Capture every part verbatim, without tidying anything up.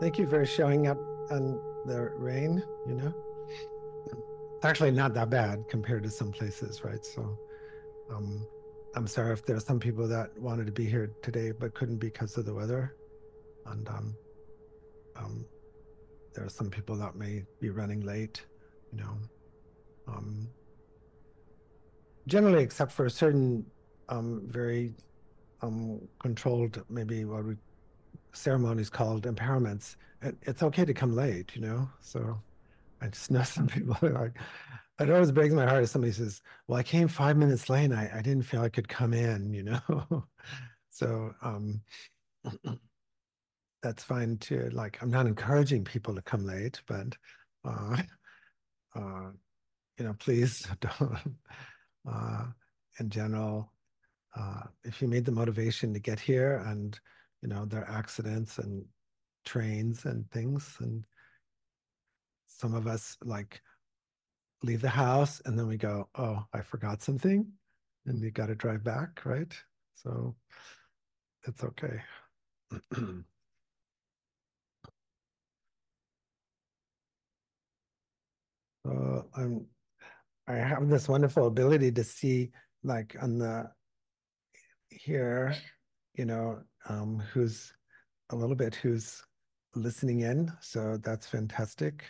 Thank you for showing up on the rain, you know. Actually, not that bad compared to some places, right? So um, I'm sorry if there are some people that wanted to be here today but couldn't because of the weather. And um, um, there are some people that may be running late, you know. Um, generally, except for a certain um, very um, controlled, maybe what we ceremonies called impairments, it's okay to come late, you know. So I just know some people are like, it always breaks my heart if somebody says, well, I came five minutes late and I, I didn't feel I could come in, you know. So um that's fine too. Like, I'm not encouraging people to come late, but uh uh you know, please don't. Uh in general, uh if you made the motivation to get here, and you know, there are accidents and trains and things. And some of us like leave the house and then we go, oh, I forgot something. And you got to drive back, right? So it's okay. uh, I'm, I have this wonderful ability to see, like on the here, you know, um, who's a little bit who's listening in. So that's fantastic.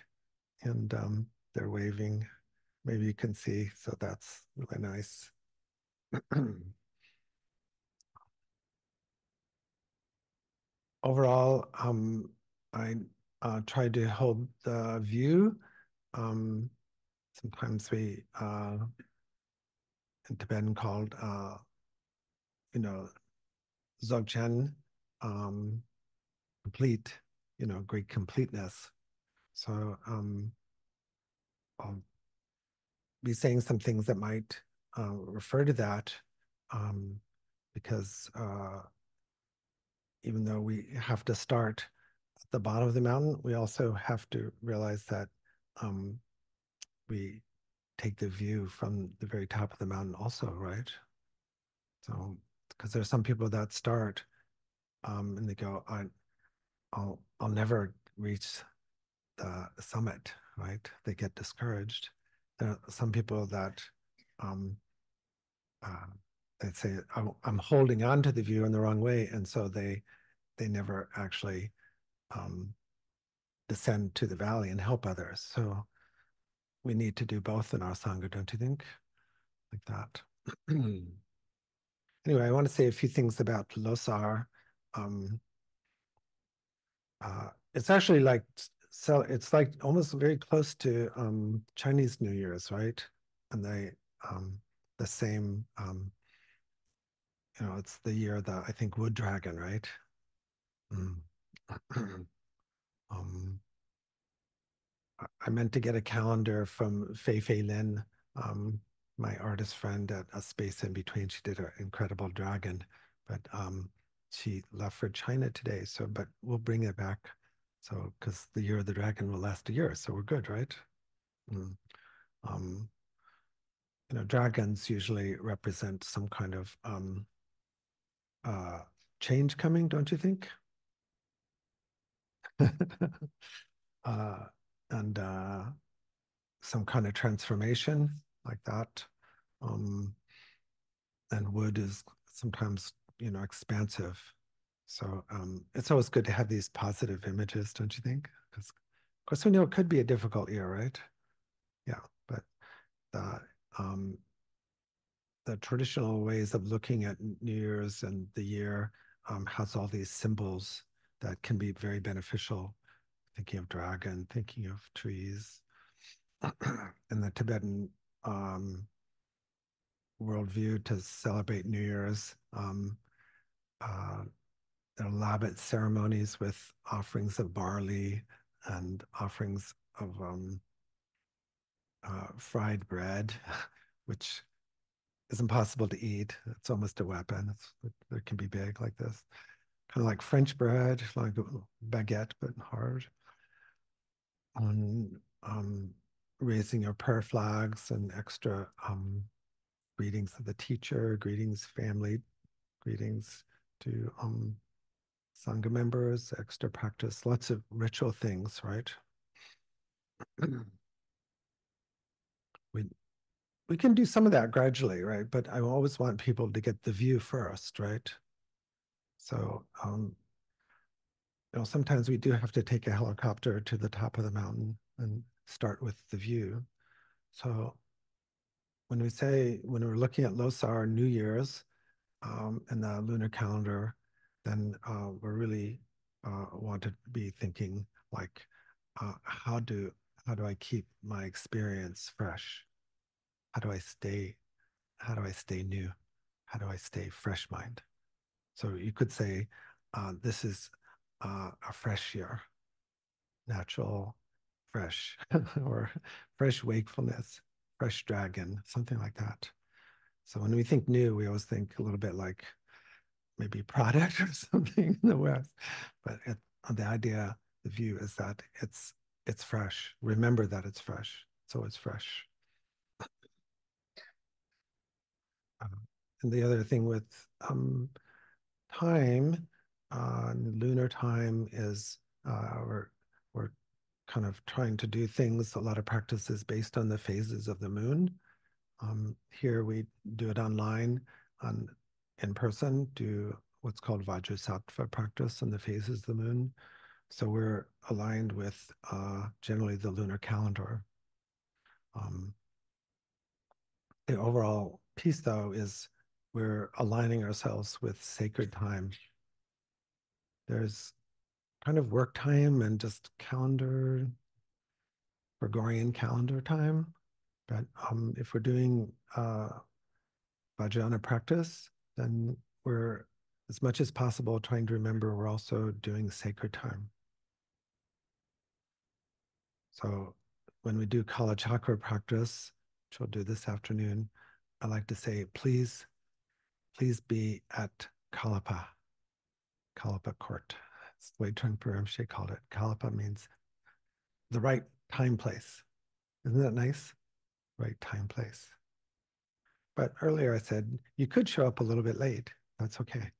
And um, they're waving, maybe you can see. So that's really nice. Overall, um, I uh, try to hold the view. Um, sometimes we, uh, in Tibetan called, uh, you know, Dzogchen, um, complete, you know, great completeness. So um, I'll be saying some things that might uh, refer to that, um, because uh, even though we have to start at the bottom of the mountain, we also have to realize that um, we take the view from the very top of the mountain also, right? So, because there's some people that start um, and they go, I, I'll, I'll never reach the summit, right? They get discouraged. There are some people that um, uh, they say, I'm, I'm holding on to the view in the wrong way. And so they, they never actually um, descend to the valley and help others. So we need to do both in our sangha, don't you think? Like that. Anyway, I want to say a few things about Losar. Um, uh, it's actually like, so it's like almost very close to um, Chinese New Year's, right? And they, um, the same, um, you know, it's the year that I think Wood Dragon, right? Mm. um, I meant to get a calendar from Fei Fei Lin, um, my artist friend at A Space In Between. She did an incredible dragon, but um, she left for China today. So, but we'll bring it back. So, because the year of the dragon will last a year. So we're good, right? Mm. Um, you know, dragons usually represent some kind of um, uh, change coming, don't you think? uh, and uh, some kind of transformation like that. Um, and wood is sometimes, you know, expansive. So um, it's always good to have these positive images, don't you think? Because of course we know it could be a difficult year, right? Yeah, but the, um, the traditional ways of looking at New Year's and the year um, has all these symbols that can be very beneficial. Thinking of dragon, thinking of trees. And the Tibetan um worldview to celebrate New Year's. Um uh there are elaborate ceremonies with offerings of barley and offerings of um uh fried bread, which is impossible to eat. It's almost a weapon. It's, it can be big like this. Kind of like French bread, like baguette, but hard. On um, um raising your prayer flags and extra um, greetings of the teacher, greetings family, greetings to um, Sangha members, extra practice, lots of ritual things, right? We, we can do some of that gradually, right? But I always want people to get the view first, right? So, um, you know, sometimes we do have to take a helicopter to the top of the mountain and start with the view. So when we say, when we're looking at Losar, New Year's, um, in the lunar calendar, then uh, we're really uh, want to be thinking like, uh, how do how do I keep my experience fresh? How do I stay? How do I stay new? How do I stay fresh mind? So you could say, uh, this is uh, a fresh year, natural, fresh, or fresh wakefulness, fresh dragon, something like that. So when we think new, we always think a little bit like maybe product or something in the West, but it, the idea, the view is that it's it's fresh. Remember that it's fresh, so it's fresh. Um, and the other thing with um, time, uh, lunar time is uh, we're we're kind of trying to do things. A lot of practices based on the phases of the moon. Um, here we do it online on. In person, do what's called Vajrasattva practice on the phases of the moon. So we're aligned with uh, generally the lunar calendar. Um, the overall piece, though, is we're aligning ourselves with sacred time. There's kind of work time and just calendar, Gregorian calendar time. But um, if we're doing uh, Vajrayana practice, then we're, as much as possible, trying to remember we're also doing sacred time. So when we do Kala Chakra practice, which we'll do this afternoon, I like to say, please, please be at Kalapa, Kalapa court. That's the way Trungpa Rinpoche called it. Kalapa means the right time place. Isn't that nice? Right time place. But earlier I said, you could show up a little bit late. That's okay.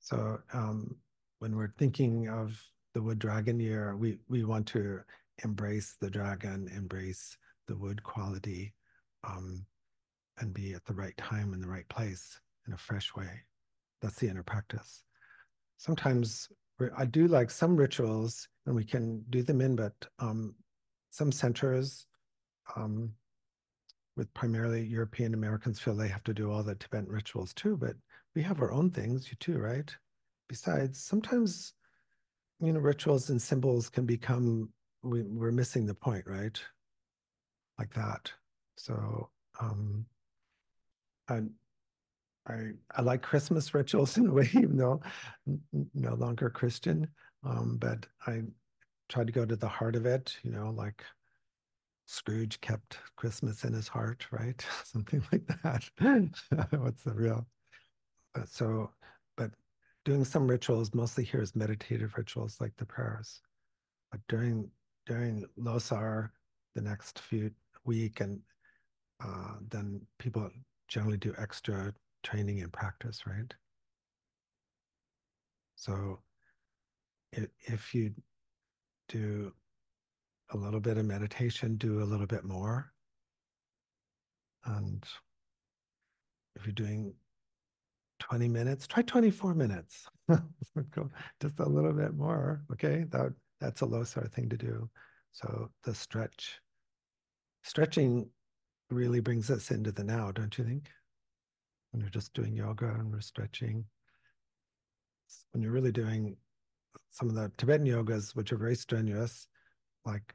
So um, when we're thinking of the Wood Dragon year, we, we want to embrace the dragon, embrace the wood quality, um, and be at the right time in the right place in a fresh way. That's the inner practice. Sometimes I do like some rituals and we can do them in, but um, some centers um, with primarily European Americans feel they have to do all the Tibetan rituals too, but we have our own things, you too, right? Besides, sometimes, you know, rituals and symbols can become, we, we're missing the point, right? Like that. So um, I, I, I like Christmas rituals in a way, even though I'm no longer Christian, um, but I, tried to go to the heart of it, you know, like Scrooge kept Christmas in his heart, right? Something like that. What's the real? But so, but doing some rituals, mostly here is meditative rituals like the prayers. But during during Losar, the next few week, and uh, then people generally do extra training and practice, right? So if, if you do a little bit of meditation, do a little bit more. And if you're doing twenty minutes, try twenty-four minutes. Just a little bit more, okay? That, that's a Losar thing to do. So the stretch, stretching really brings us into the now, don't you think? When you're just doing yoga and we're stretching. When you're really doing some of the Tibetan yogas, which are very strenuous, like,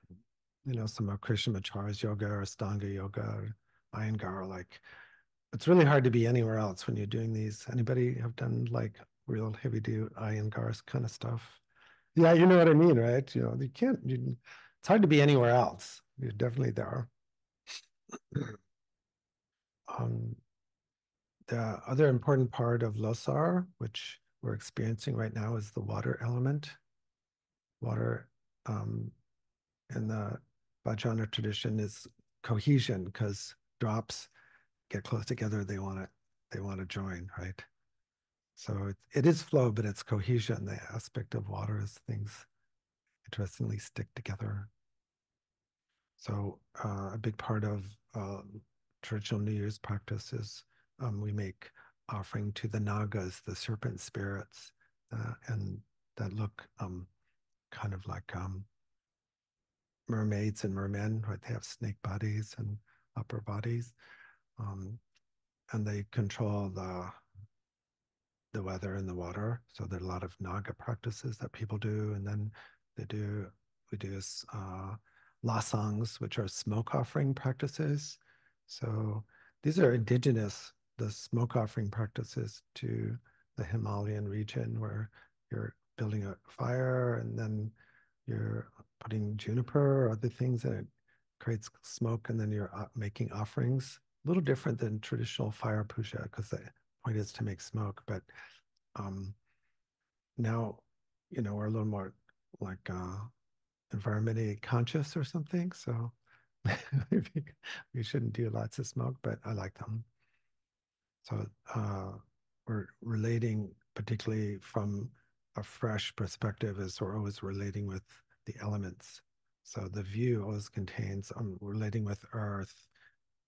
you know, some of Krishnamacharya's yoga or Astanga yoga or Iyengar, like, it's really hard to be anywhere else when you're doing these. Anybody have done, like, real heavy-duty Iyengar kind of stuff? Yeah, you know what I mean, right? You know, you can't, you, it's hard to be anywhere else. You're definitely there. um, the other important part of Losar, which we're experiencing right now, is the water element. Water um, in the Vajrayana tradition is cohesion, because drops get close together, they want to they want to join, right? So it, it is flow, but it's cohesion. The aspect of water is things interestingly stick together. So uh, a big part of uh, traditional New Year's practice is um, we make offering to the Nagas, the serpent spirits, uh, and that look um, kind of like um, mermaids and mermen, right? They have snake bodies and upper bodies, um, and they control the the weather and the water. So there are a lot of Naga practices that people do, and then they do we do uh, lasangs, which are smoke offering practices. So these are indigenous, the smoke offering practices to the Himalayan region, where you're building a fire and then you're putting juniper or other things and it creates smoke, and then you're making offerings. A little different than traditional fire puja, because the point is to make smoke, but um, now, you know, we're a little more like uh, environmentally conscious or something, so maybe we shouldn't do lots of smoke, but I like them. So uh, we're relating particularly from a fresh perspective, as we're always relating with the elements. So the view always contains, I'm um, relating with earth,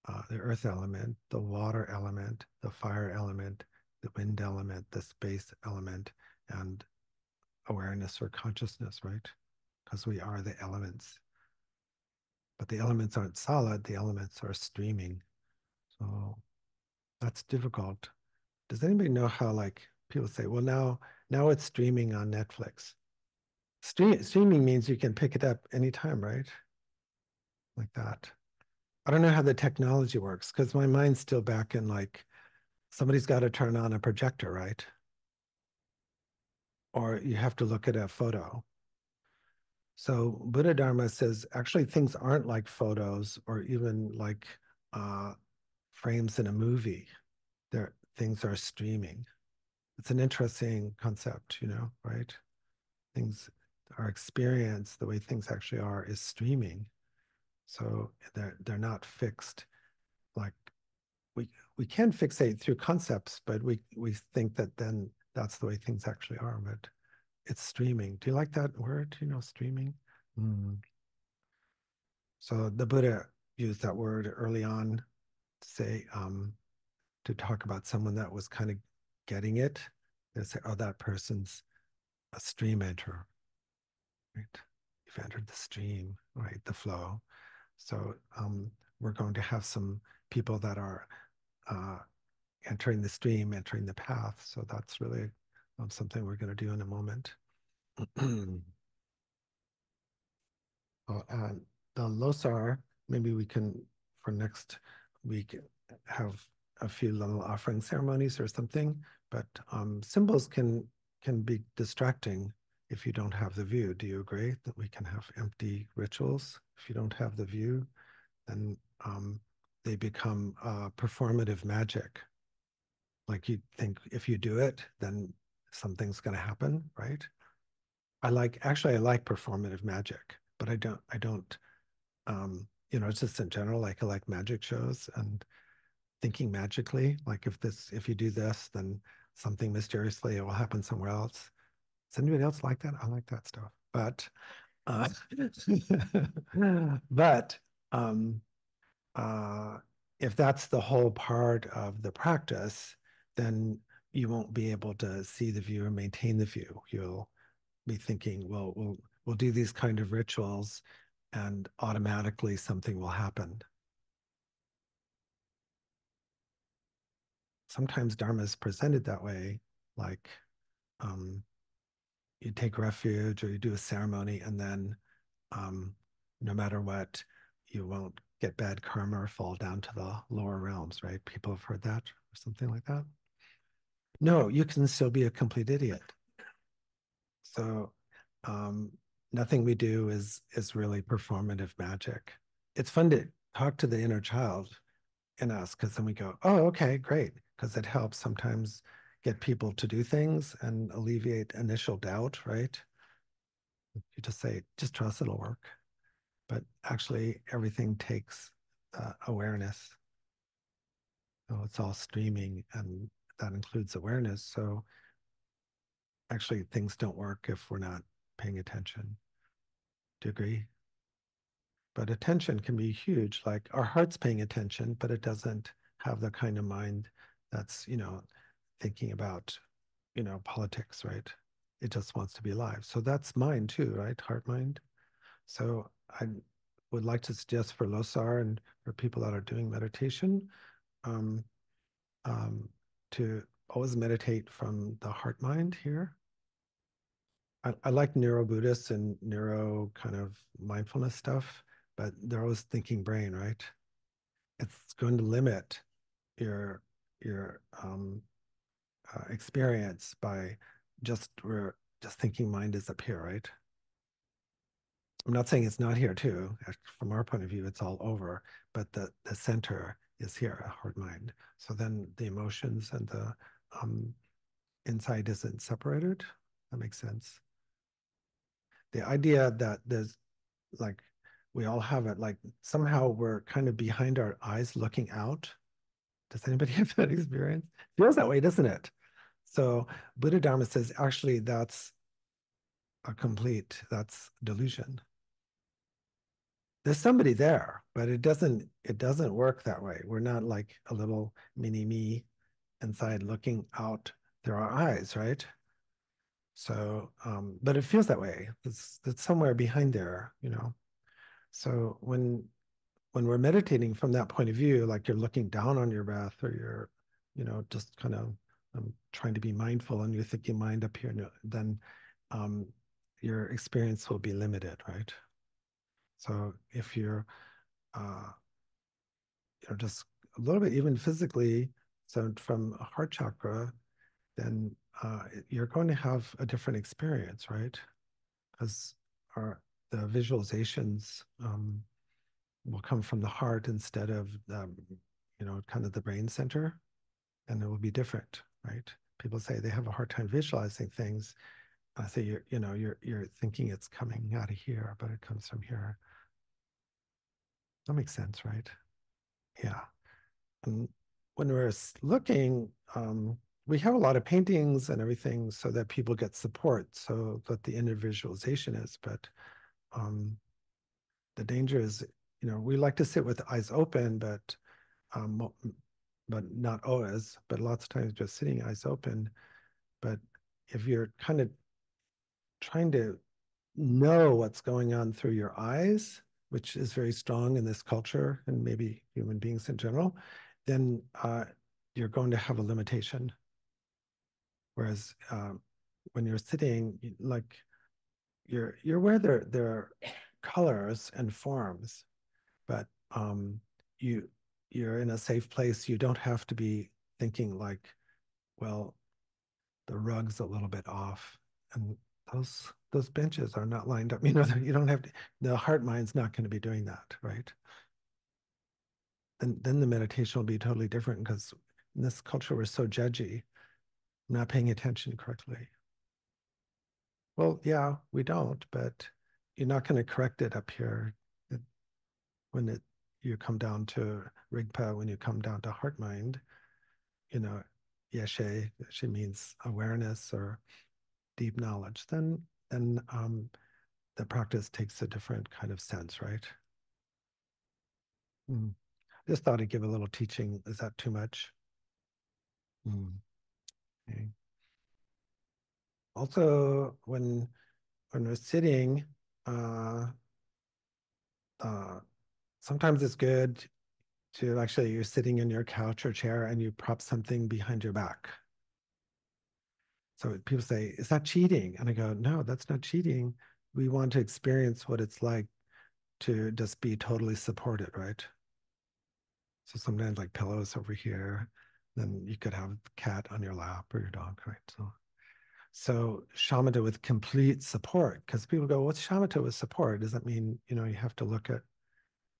uh, the earth element, the water element, the fire element, the wind element, the space element, and awareness or consciousness, right? Because we are the elements. But the elements aren't solid, the elements are streaming. So that's difficult. Does anybody know how, like, people say, well, now, now it's streaming on Netflix. Stream, streaming means you can pick it up anytime, right? Like that. I don't know how the technology works, because my mind's still back in, like, somebody's got to turn on a projector, right? Or you have to look at a photo. So Buddhadharma says, actually, things aren't like photos or even like uh, frames in a movie. They're, things are streaming. It's an interesting concept, you know, right? Things, our experience, the way things actually are, is streaming. So they're, they're not fixed. Like we, we can fixate through concepts, but we, we think that then that's the way things actually are, but it's streaming. Do you like that word, you know, streaming? Mm. So the Buddha used that word early on to say, um, to talk about someone that was kind of getting it. They say, oh, that person's a stream enterer, right? You've entered the stream, right? The flow. So um, we're going to have some people that are uh, entering the stream, entering the path. So that's really um, something we're going to do in a moment. Oh, and the Losar, maybe we can, for next week, have a few little offering ceremonies or something, but um, symbols can, can be distracting if you don't have the view. Do you agree that we can have empty rituals? If you don't have the view, then um, they become uh, performative magic. Like you think if you do it, then something's going to happen, right? I like, actually, I like performative magic, but I don't, I don't, um, you know, it's just in general, like I like magic shows and thinking magically, like if this, if you do this, then something mysteriously, it will happen somewhere else. Does anybody else like that? I like that stuff, but, uh, but um, uh, if that's the whole part of the practice, then you won't be able to see the view or maintain the view. You'll be thinking, well, we'll, we'll do these kind of rituals and automatically something will happen. Sometimes dharma is presented that way, like um, you take refuge or you do a ceremony, and then um, no matter what, you won't get bad karma or fall down to the lower realms, right? People have heard that or something like that. No, you can still be a complete idiot. So um, nothing we do is, is really performative magic. It's fun to talk to the inner child in us, because then we go, oh, okay, great. Because it helps sometimes get people to do things and alleviate initial doubt, right? You just say, just trust it'll work. But actually, everything takes uh, awareness. So it's all streaming, and that includes awareness. So actually things don't work if we're not paying attention. Do you agree? But attention can be huge. Like our heart's paying attention, but it doesn't have the kind of mind that's, you know, thinking about, you know, politics, right? It just wants to be alive. So that's mind too, right? Heart mind. So I would like to suggest for Losar and for people that are doing meditation, um, um, to always meditate from the heart mind here. I, I like neuro-Buddhists and neuro kind of mindfulness stuff, but they're always thinking brain, right? It's going to limit your, your um, uh, experience by just, we're just thinking mind is up here, right? I'm not saying it's not here too. From our point of view, it's all over, but the, the center is here, a heart mind. So then the emotions and the um, insight isn't separated. That makes sense. The idea that there's like, we all have it, like somehow we're kind of behind our eyes looking out. Does anybody have that experience? It feels that way, doesn't it? So Buddhadharma says, actually, that's a complete, that's delusion. There's somebody there, but it doesn't, it doesn't work that way. We're not like a little mini me inside looking out through our eyes, right? So, um, but it feels that way. It's, it's somewhere behind there, you know? So when, when we're meditating from that point of view, like you're looking down on your breath, or you're, you know, just kind of um, trying to be mindful, and you're thinking mind up here, then um, your experience will be limited, right? So if you're, uh, you know, just a little bit, even physically, so from heart chakra, then uh, you're going to have a different experience, right? Because our, the visualizations um, will come from the heart instead of, um, you know, kind of the brain center, and it will be different, right? People say they have a hard time visualizing things. I say, you're, you know, you're, you're thinking it's coming out of here, but it comes from here. That makes sense, right? Yeah. And when we're looking, um, we have a lot of paintings and everything so that people get support, so that the inner visualization is, but um, the danger is, you know, we like to sit with eyes open, but, um, but not always, but lots of times just sitting eyes open. But if you're kind of trying to know what's going on through your eyes, which is very strong in this culture and maybe human beings in general, then uh, you're going to have a limitation. Whereas uh, when you're sitting, like you're you're aware there there are colors and forms, but um, you you're in a safe place. You don't have to be thinking like, well, the rug's a little bit off, and those those benches are not lined up. You know, you don't have to. The heart mind's not going to be doing that, right? And then the meditation will be totally different, because in this culture we're so judgy, not paying attention correctly. Well, yeah, we don't, but you're not going to correct it up here. It, when it you come down to Rigpa, when you come down to heart mind, you know, yeshe, she means awareness or deep knowledge, then then um, the practice takes a different kind of sense, right? Mm. Just thought I'd give a little teaching. Is that too much? Mm. Okay. Also, when when we're sitting, uh, uh, sometimes it's good to actually, you're sitting in your couch or chair and you prop something behind your back. So people say, is that cheating? And I go, no, that's not cheating. We want to experience what it's like to just be totally supported, right? So sometimes like pillows over here, then you could have a cat on your lap or your dog, right? So, so shamatha with complete support, because people go, what's shamatha with support? Does that mean, you know, you have to look at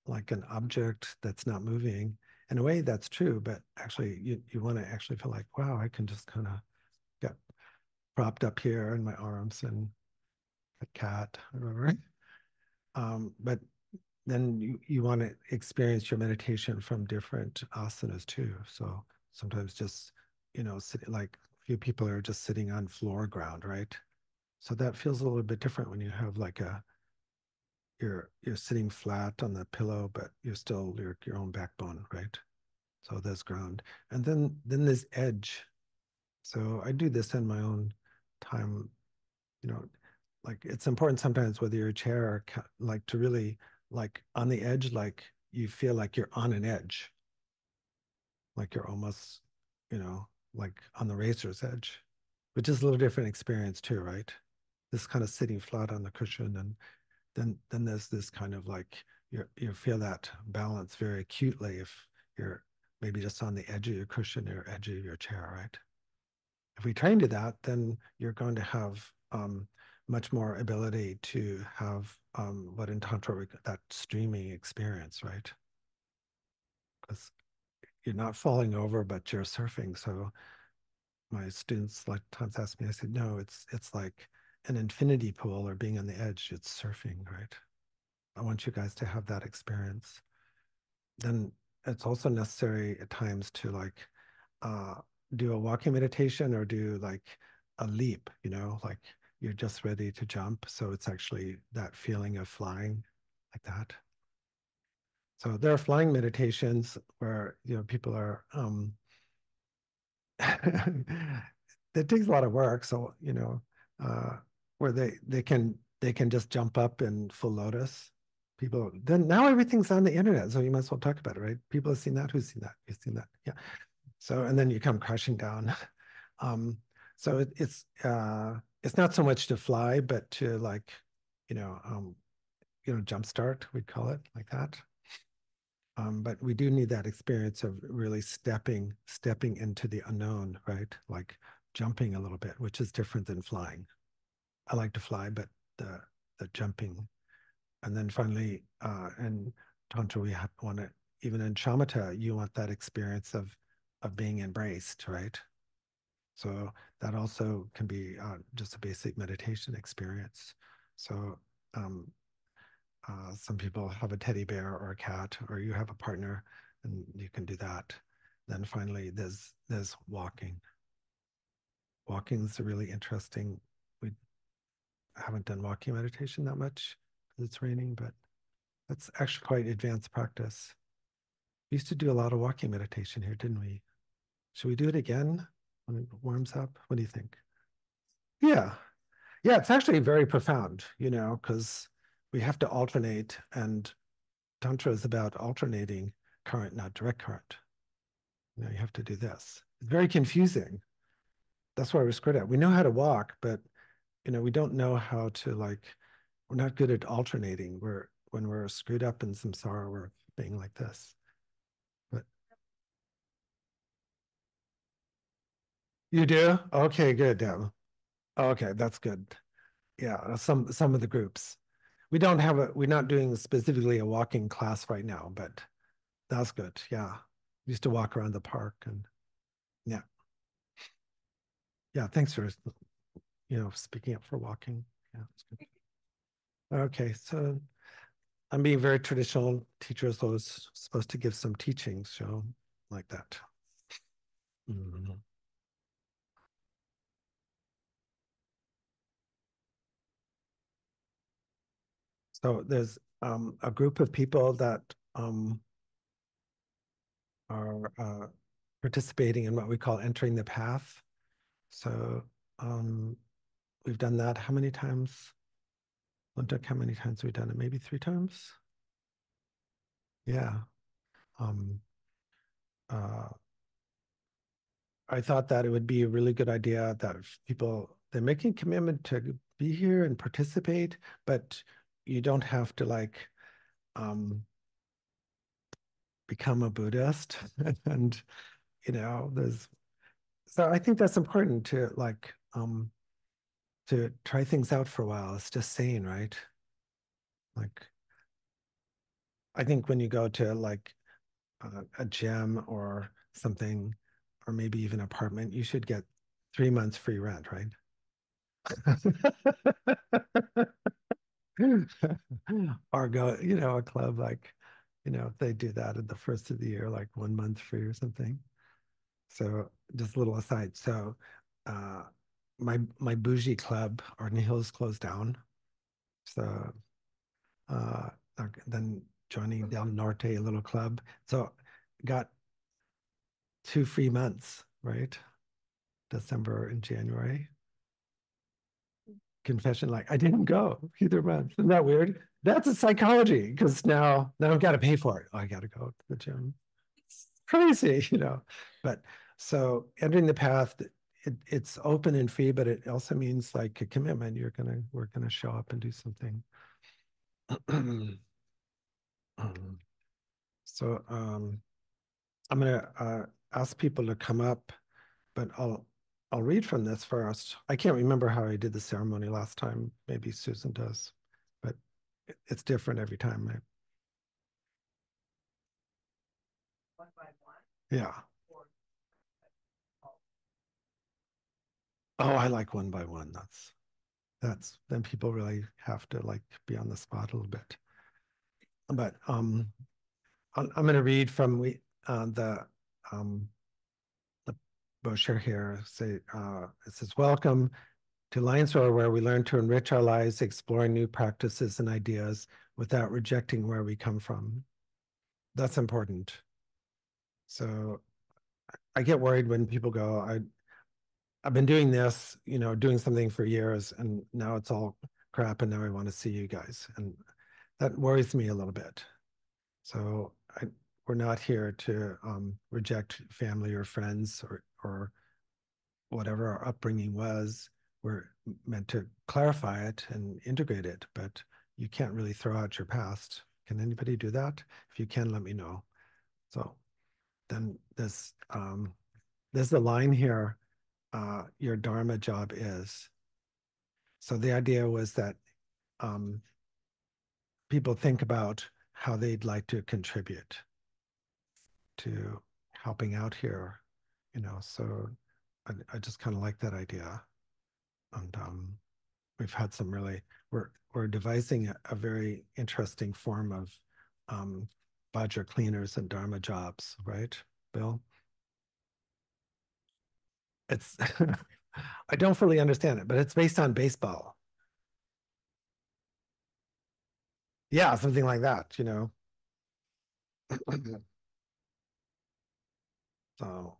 like an object that's not moving? In a way, that's true, but actually you, you want to actually feel like, wow, I can just kind of get propped up here in my arms and a cat or whatever. Um, but then you, you want to experience your meditation from different asanas too. So sometimes just, you know, sit, like a few people are just sitting on floor ground, right? So that feels a little bit different when you have like a, you're, you're sitting flat on the pillow, but you're still your, your own backbone, right? So that's ground. And then, then there's edge. So I do this in my own time, you know, like it's important sometimes whether you're a chair or ca like to really like on the edge, like you feel like you're on an edge. Like you're almost, you know, like on the razor's edge, which is a little different experience too, right? This kind of sitting flat on the cushion, and then then there's this kind of like, you you feel that balance very acutely if you're maybe just on the edge of your cushion or edge of your chair, right? If we train to that, then you're going to have um, much more ability to have um, what in Tantra, we, that streaming experience, right? Because you're not falling over, but you're surfing. So my students like times ask me, I said, no, it's, it's like an infinity pool or being on the edge, it's surfing, right? I want you guys to have that experience. Then it's also necessary at times to like, uh, do a walking meditation or do like a leap, you know, like you're just ready to jump. So it's actually that feeling of flying like that. So there are flying meditations where, you know, people are, um, it takes a lot of work. So, you know, uh, where they, they can, they can just jump up in full lotus. People, then now everything's on the internet. So you might as well talk about it, right? People have seen that. Who's seen that? You've seen that. Yeah. So, and then you come crashing down. Um, so it, it's uh, it's not so much to fly, but to like, you know, um, you know, jumpstart, we'd call it like that. Um, but we do need that experience of really stepping, stepping into the unknown, right? Like jumping a little bit, which is different than flying. I like to fly, but the the jumping. And then finally, uh, in Tantra, we have, want to, even in shamatha, you want that experience of of being embraced, right? So that also can be uh, just a basic meditation experience. So um, uh, some people have a teddy bear or a cat, or you have a partner and you can do that. Then finally, there's, there's walking. Walking is really interesting. We haven't done walking meditation that much because it's raining, but that's actually quite advanced practice. We used to do a lot of walking meditation here, didn't we? Should we do it again when it warms up? What do you think? Yeah. Yeah, it's actually very profound, you know, because we have to alternate, and Tantra is about alternating current, not direct current. You know, you have to do this. It's very confusing. That's why we're screwed at. We know how to walk, but, you know, we don't know how to, like, we're not good at alternating. We're, when we're screwed up in samsara, we're being like this. You do? Okay, good. Yeah. Okay, that's good. Yeah, some some of the groups. We don't have a, we're not doing specifically a walking class right now, but that's good. Yeah. We used to walk around the park, and yeah. Yeah, thanks for, you know, speaking up for walking. Yeah, that's good. Okay, so I'm being very traditional. Teachers always supposed to give some teachings, so like that. Mm-hmm. So there's um, a group of people that um, are uh, participating in what we call entering the path. So um, we've done that how many times? Luntak, how many times have we done it? Maybe three times? Yeah. Um, uh, I thought that it would be a really good idea that if people, they're making a commitment to be here and participate, but you don't have to like um, become a Buddhist, and you know there's. So I think that's important to like um, to try things out for a while. It's just sane, right? Like, I think when you go to like uh, a gym or something, or maybe even an apartment, you should get three months free rent, right? or go, you know, a club like, you know, they do that at the first of the year, like one month free or something. So just a little aside. So uh, my my bougie club, Arden Hills, closed down. So uh, then joining Del Norte, a little club. So got two free months, right? December and January. Confession, like I didn't go either month. Isn't that weird? That's a psychology, because now now I've got to pay for it. Oh, I got to go to the gym. It's crazy, you know. But so entering the path, it, it's open and free, but it also means like a commitment. You're gonna we're gonna show up and do something. So um, I'm gonna uh, ask people to come up, but I'll. I'll read from this first. I can't remember how I did the ceremony last time. Maybe Susan does, but it's different every time. Right? One by one? Yeah. Or... Oh, I like one by one. That's, that's, then people really have to like be on the spot a little bit. But um, I'm going to read from we uh, the, um, brochure here. Say, uh, it says, welcome to Lion's Roar, where we learn to enrich our lives, exploring new practices and ideas without rejecting where we come from. That's important. So I get worried when people go, I, I've been doing this, you know, doing something for years, and now it's all crap, and now I want to see you guys. And that worries me a little bit. So I, we're not here to um, reject family or friends or or whatever our upbringing was. We're meant to clarify it and integrate it, but you can't really throw out your past. Can anybody do that? If you can, let me know. So then this, um, there's the line here, uh, your dharma job is. So the idea was that um, people think about how they'd like to contribute to helping out here. You know, so I, I just kind of like that idea. And um, we've had some really, we're, we're devising a, a very interesting form of um, Vajra cleaners and Dharma jobs, right, Bill? It's, I don't fully understand it, but it's based on baseball. Yeah, something like that, you know. So.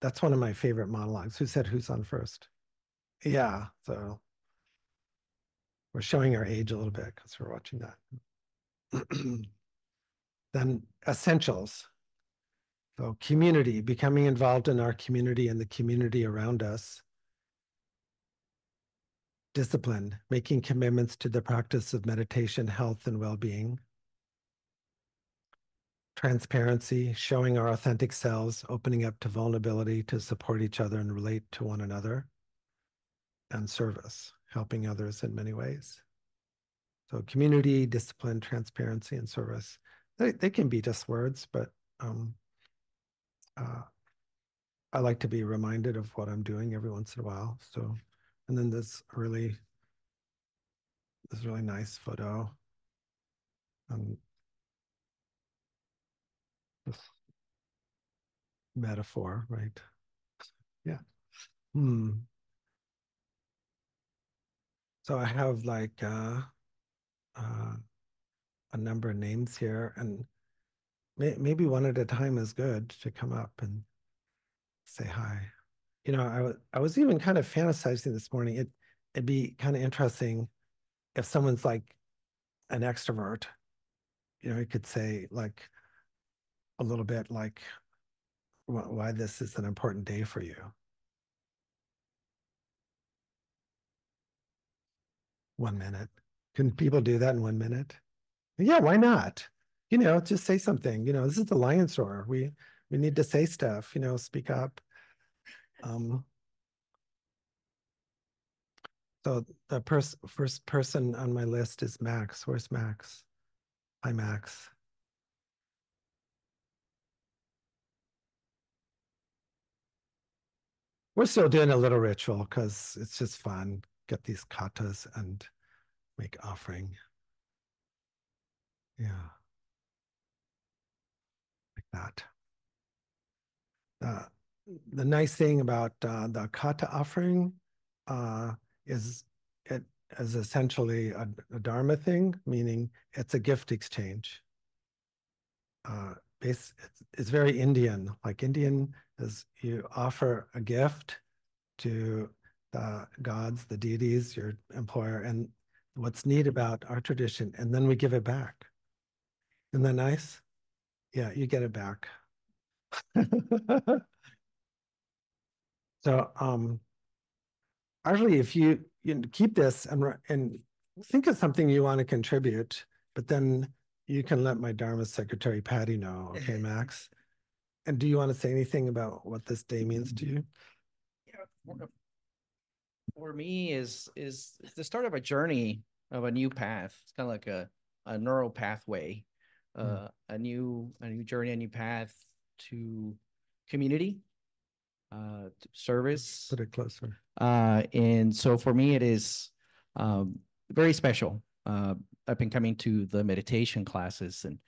That's one of my favorite monologues. Who said who's on first? Yeah, so we're showing our age a little bit because we're watching that. Then essentials. So community, becoming involved in our community and the community around us. Discipline, making commitments to the practice of meditation, health, and well-being. Transparency, showing our authentic selves, opening up to vulnerability to support each other and relate to one another. And service, helping others in many ways. So community, discipline, transparency, and service. They, they can be just words, but um, uh, I like to be reminded of what I'm doing every once in a while. So, and then this really, this really nice photo. Um, This metaphor, right? Yeah. Hmm. So I have like uh, uh, a number of names here, and may maybe one at a time is good to come up and say hi. You know, I was I was even kind of fantasizing this morning. It it'd be kind of interesting if someone's like an extrovert. You know, you could say like. A little bit like why this is an important day for you. One minute. Can people do that in one minute? Yeah, why not? You know, just say something. You know, this is the Lion's Roar. We we need to say stuff, you know, speak up. Um, so the pers first person on my list is Max. Where's Max? Hi, Max. We're still doing a little ritual because it's just fun. Get these katas and make offering. Yeah. Like that. The, the nice thing about uh, the kata offering uh, is it is essentially a, a dharma thing, meaning it's a gift exchange. Uh, It's, it's, it's very Indian. Like Indian is you offer a gift to the gods, the deities, your employer, and what's neat about our tradition, and then we give it back. Isn't that nice? Yeah, you get it back. So um, actually, if you, you keep this and, and think of something you want to contribute, but then you can let my Dharma secretary, Patty, know. Okay, Max. And do you want to say anything about what this day means to you? Yeah, for me is is the start of a journey of a new path. It's kind of like a, a neural pathway, uh, mm. a new a new journey, a new path to community, uh, to service. Put it closer. Uh, and so for me, it is um, very special. Uh, I've been coming to the meditation classes, and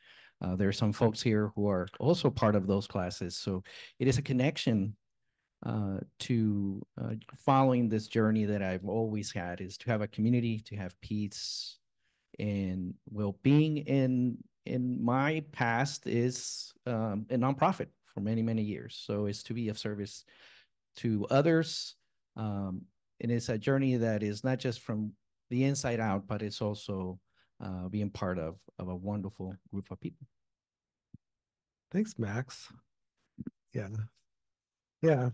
uh, there are some folks here who are also part of those classes. So it is a connection uh, to uh, following this journey that I've always had, is to have a community, to have peace and well-being. And in my past is um, a nonprofit for many, many years. So it's to be of service to others. Um, and it's a journey that is not just from the inside out, but it's also uh, being part of, of a wonderful group of people. Thanks, Max. Yeah. Yeah.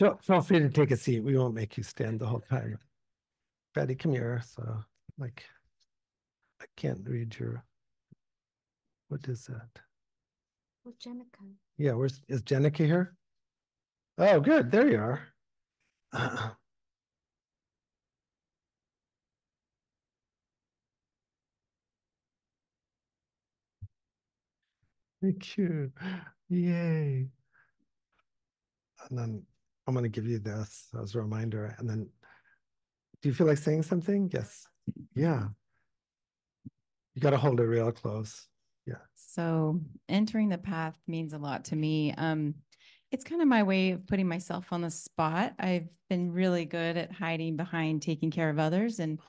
So, feel free to take a seat. We won't make you stand the whole time. Patty, come here. So, like, I can't read your, what is that? Where's Jenica? Yeah, where's, is Jenica here? Oh, good. There you are. Uh, Thank you. Yay. And then I'm going to give you this as a reminder. And then, do you feel like saying something? Yes. Yeah. You got to hold it real close. Yeah. So entering the path means a lot to me. Um, it's kind of my way of putting myself on the spot. I've been really good at hiding behind taking care of others and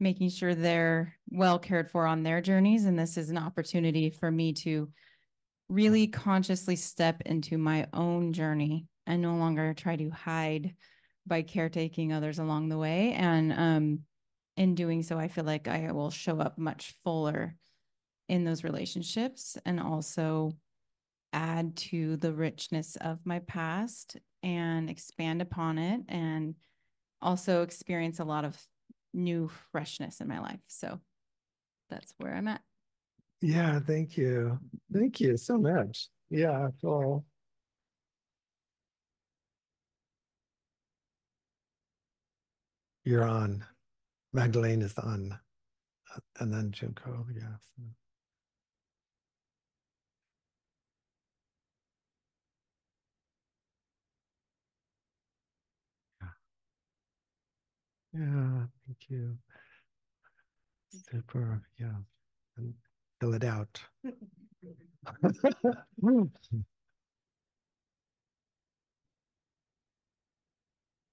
making sure they're well cared for on their journeys. And this is an opportunity for me to really consciously step into my own journey and no longer try to hide by caretaking others along the way. And um, in doing so, I feel like I will show up much fuller in those relationships and also add to the richness of my past and expand upon it, and also experience a lot of new freshness in my life. So that's where I'm at. Yeah, thank you. Thank you so much. Yeah, cool. You're on. Magdalene is on. And then Junko, yeah. So. Yeah. Yeah, thank you. Super, yeah. And fill it out.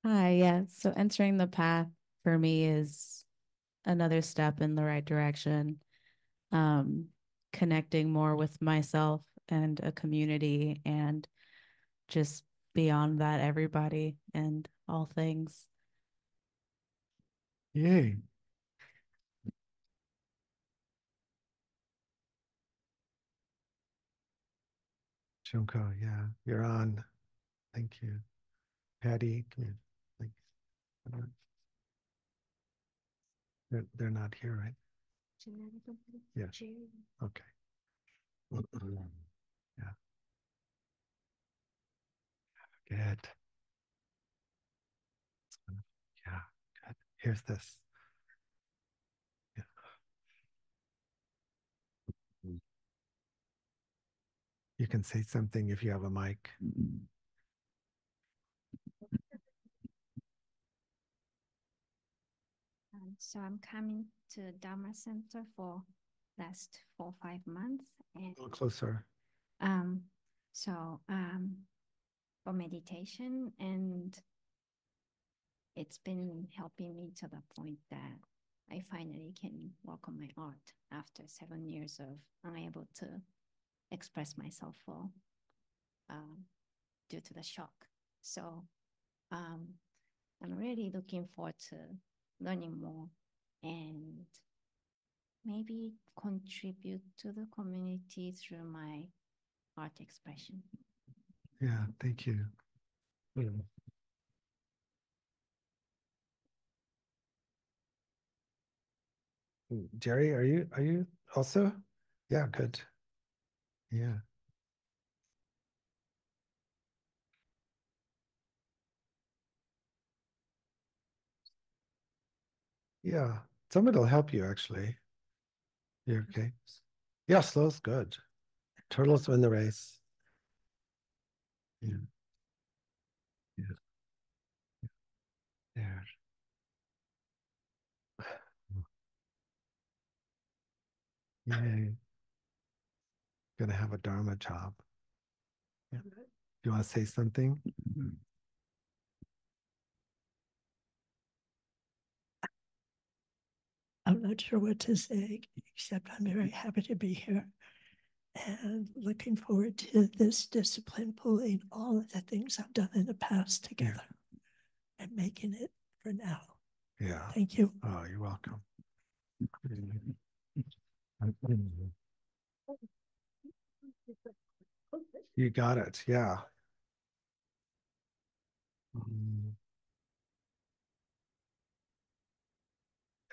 Hi, yeah. So entering the path for me is another step in the right direction. Um, connecting more with myself and a community, and just beyond that, everybody and all things. Yay. Junko, yeah, you're on. Thank you. Patty, come here. Thank you. They're, they're not here, right? Jenica, yeah. Jerry. Okay. Yeah. Good. Yeah, good. Here's this. Yeah. You can say something if you have a mic. Hi. so I'm coming to Dharma Center for last four or five months. And, a little closer. Um, so um, for meditation, and it's been helping me to the point that I finally can work on my art after seven years of unable to express myself for um, due to the shock. So um, I'm really looking forward to learning more and maybe contribute to the community through my art expression. Yeah, thank you. Yeah. Jerry, are you are you also? Yeah, good. Yeah. Yeah, somebody will help you, actually. You're okay. Yeah, slow's good. Turtles win the race. Yeah. Yeah. Yeah. There. Yay. Gonna have a Dharma job. Yeah. You want to say something? Mm-hmm. I'm not sure what to say, except I'm very happy to be here and looking forward to this discipline, pulling all of the things I've done in the past together, yeah, and making it for now. Yeah. Thank you. Oh, you're welcome. You got it. Yeah. Mm-hmm.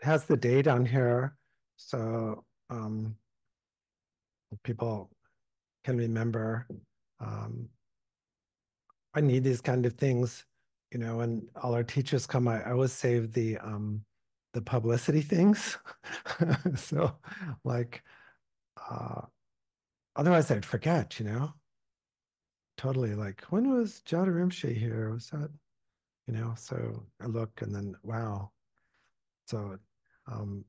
It has the date on here, so um, people can remember. Um, I need these kind of things, you know. When all our teachers come, I, I always save the um, the publicity things. So, like, uh, otherwise I'd forget, you know. Totally, like, when was Jada Rimshe here? Was that, you know? So I look, and then wow. So, um,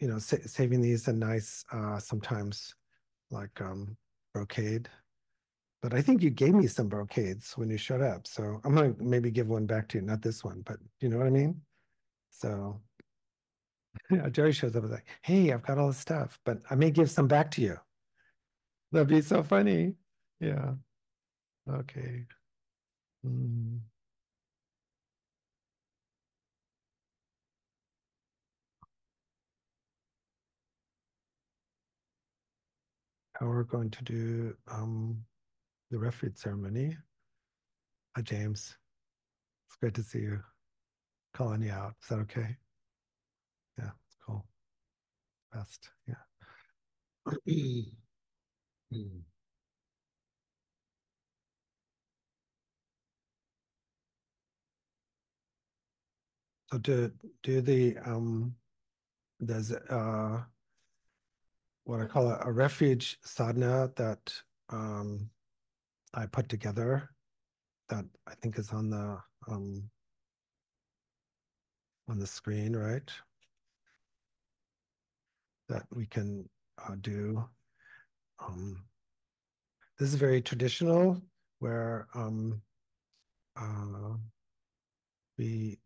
you know, sa saving these a nice, uh, sometimes like um, brocade. But I think you gave me some brocades when you showed up. So I'm gonna maybe give one back to you, not this one, but you know what I mean? So, you know, Jerry shows up and is like, hey, I've got all this stuff, but I may give some back to you. That'd be so funny. Yeah. Okay. Mm. Now we're going to do um, the refuge ceremony. Hi, James. It's great to see you. Calling you out. Is that okay? Yeah, it's cool. Best. Yeah. Mm. So to do the um there's uh what I call a, a refuge sadhana that um I put together that I think is on the um on the screen, right? That we can uh, do. Um this is very traditional, where um uh we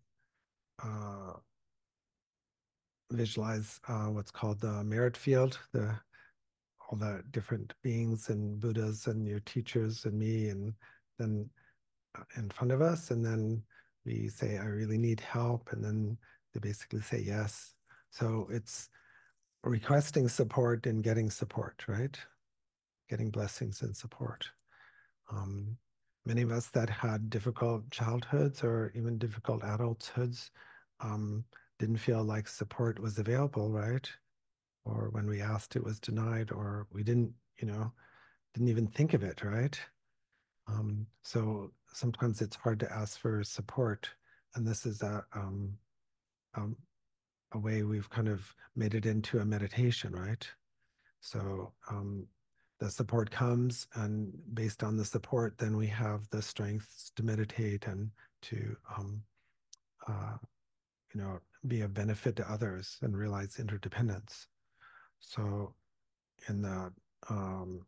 uh visualize uh, what's called the merit field, the all the different beings and Buddhas and your teachers and me, and then uh, in front of us, and then we say, I really need help, and then they basically say yes. So it's requesting support and getting support, right? Getting blessings and support. Um, many of us that had difficult childhoods or even difficult adulthoods, um, didn't feel like support was available, right? Or when we asked, it was denied, or we didn't, you know, didn't even think of it, right? Um, so sometimes it's hard to ask for support. And this is a, um, um, a way we've kind of made it into a meditation, right? So um, the support comes, and based on the support, then we have the strength to meditate and to, um, uh, you know, be of benefit to others and realize interdependence. So in the um,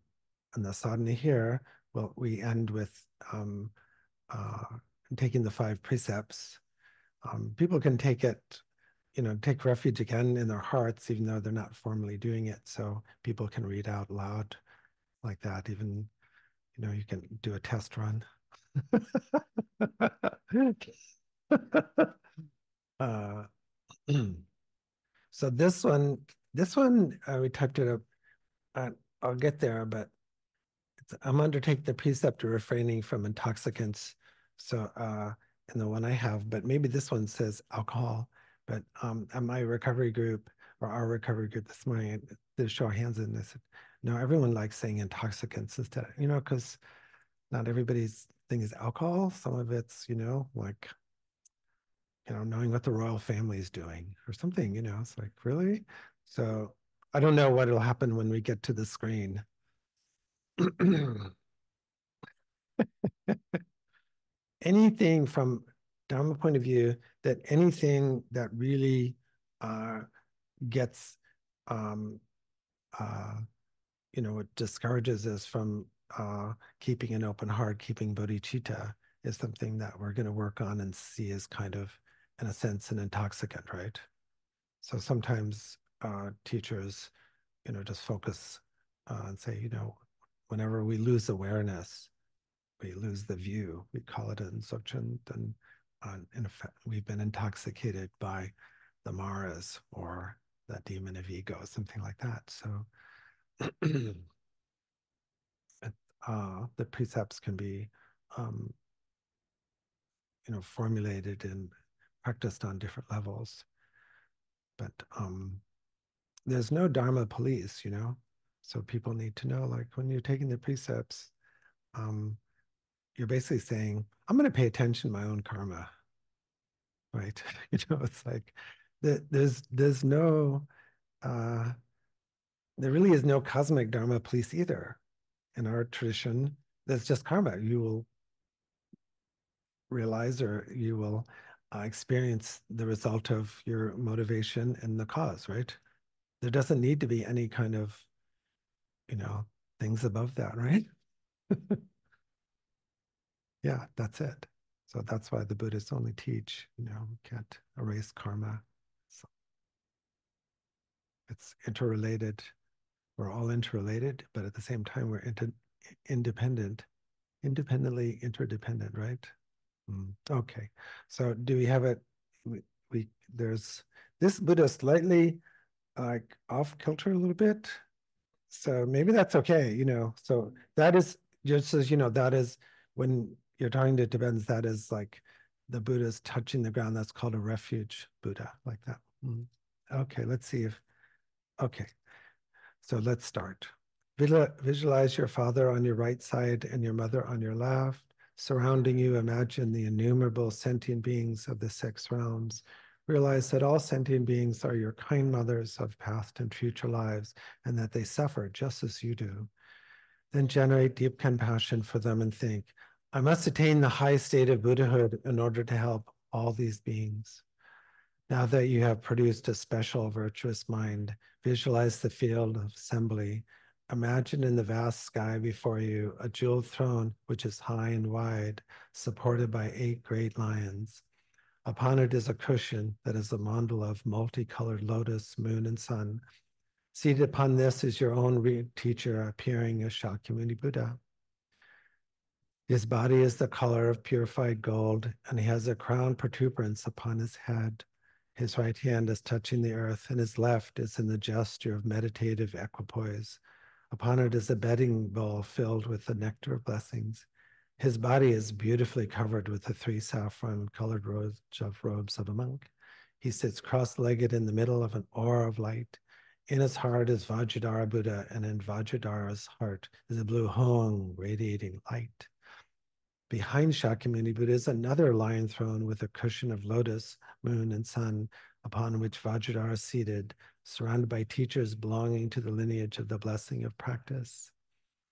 in the sadhana here, well, we end with um, uh, taking the five precepts. Um, people can take it, you know, take refuge again in their hearts, even though they're not formally doing it. So people can read out loud like that. Even, you know, you can do a test run. uh, so this one, this one, uh, we typed it up. Uh, I'll get there, but it's, I'm undertaking the precept of refraining from intoxicants. So, uh, and the one I have, but maybe this one says alcohol. But um, at my recovery group, or our recovery group this morning, they show hands and they said, no, everyone likes saying intoxicants instead, you know, because not everybody's thing is alcohol. Some of it's, you know, like, you know, knowing what the royal family is doing or something, you know, it's like, really? So I don't know what will happen when we get to the screen. Anything from Dharma point of view, that anything that really uh, gets, um, uh, you know, what discourages us from uh, keeping an open heart, keeping bodhicitta, is something that we're going to work on and see as kind of, in a sense, an intoxicant, right? So sometimes uh, teachers, you know, just focus uh, and say, you know, whenever we lose awareness, we lose the view. We call it an intoxicant, and Uh, in effect, we've been intoxicated by the maras or the demon of ego, something like that. So uh, the precepts can be, um, you know, formulated and practiced on different levels. But um, there's no dharma police, you know. So people need to know, like, when you're taking the precepts, um, you're basically saying, I'm going to pay attention to my own karma, right? You know, it's like, the, there's there's no, uh, there really is no cosmic dharma police either. In our tradition, there's just karma. You will realize, or you will uh, experience the result of your motivation and the cause, right? There doesn't need to be any kind of, you know, things above that, right? Yeah, that's it. So that's why the Buddhists only teach, you know, we can't erase karma. So it's interrelated. We're all interrelated, but at the same time, we're inter independent, independently interdependent, right? Mm. Okay. So do we have it? We, we there's this Buddha slightly like off kilter a little bit. So maybe that's okay, you know. So that is just as, you know, that is when you're talking to Tibetans, that is like the Buddha's touching the ground. That's called a refuge Buddha, like that. Mm-hmm. Okay, let's see if, okay. So let's start. Visualize your father on your right side and your mother on your left. Surrounding you, imagine the innumerable sentient beings of the six realms. Realize that all sentient beings are your kind mothers of past and future lives, and that they suffer just as you do. Then generate deep compassion for them and think, I must attain the high state of Buddhahood in order to help all these beings. Now that you have produced a special virtuous mind, visualize the field of assembly. Imagine in the vast sky before you a jeweled throne which is high and wide, supported by eight great lions. Upon it is a cushion that is a mandala of multicolored lotus, moon, and sun. Seated upon this is your own teacher appearing as Shakyamuni Buddha. His body is the color of purified gold, and he has a crown protuberance upon his head. His right hand is touching the earth, and his left is in the gesture of meditative equipoise. Upon it is a bedding bowl filled with the nectar of blessings. His body is beautifully covered with the three saffron-colored robes of a monk. He sits cross-legged in the middle of an aura of light. In his heart is Vajradhara Buddha, and in Vajradhara's heart is a blue hong radiating light. Behind Shakyamuni Buddha is another lion throne with a cushion of lotus, moon, and sun, upon which Vajradhara is seated, surrounded by teachers belonging to the lineage of the blessing of practice.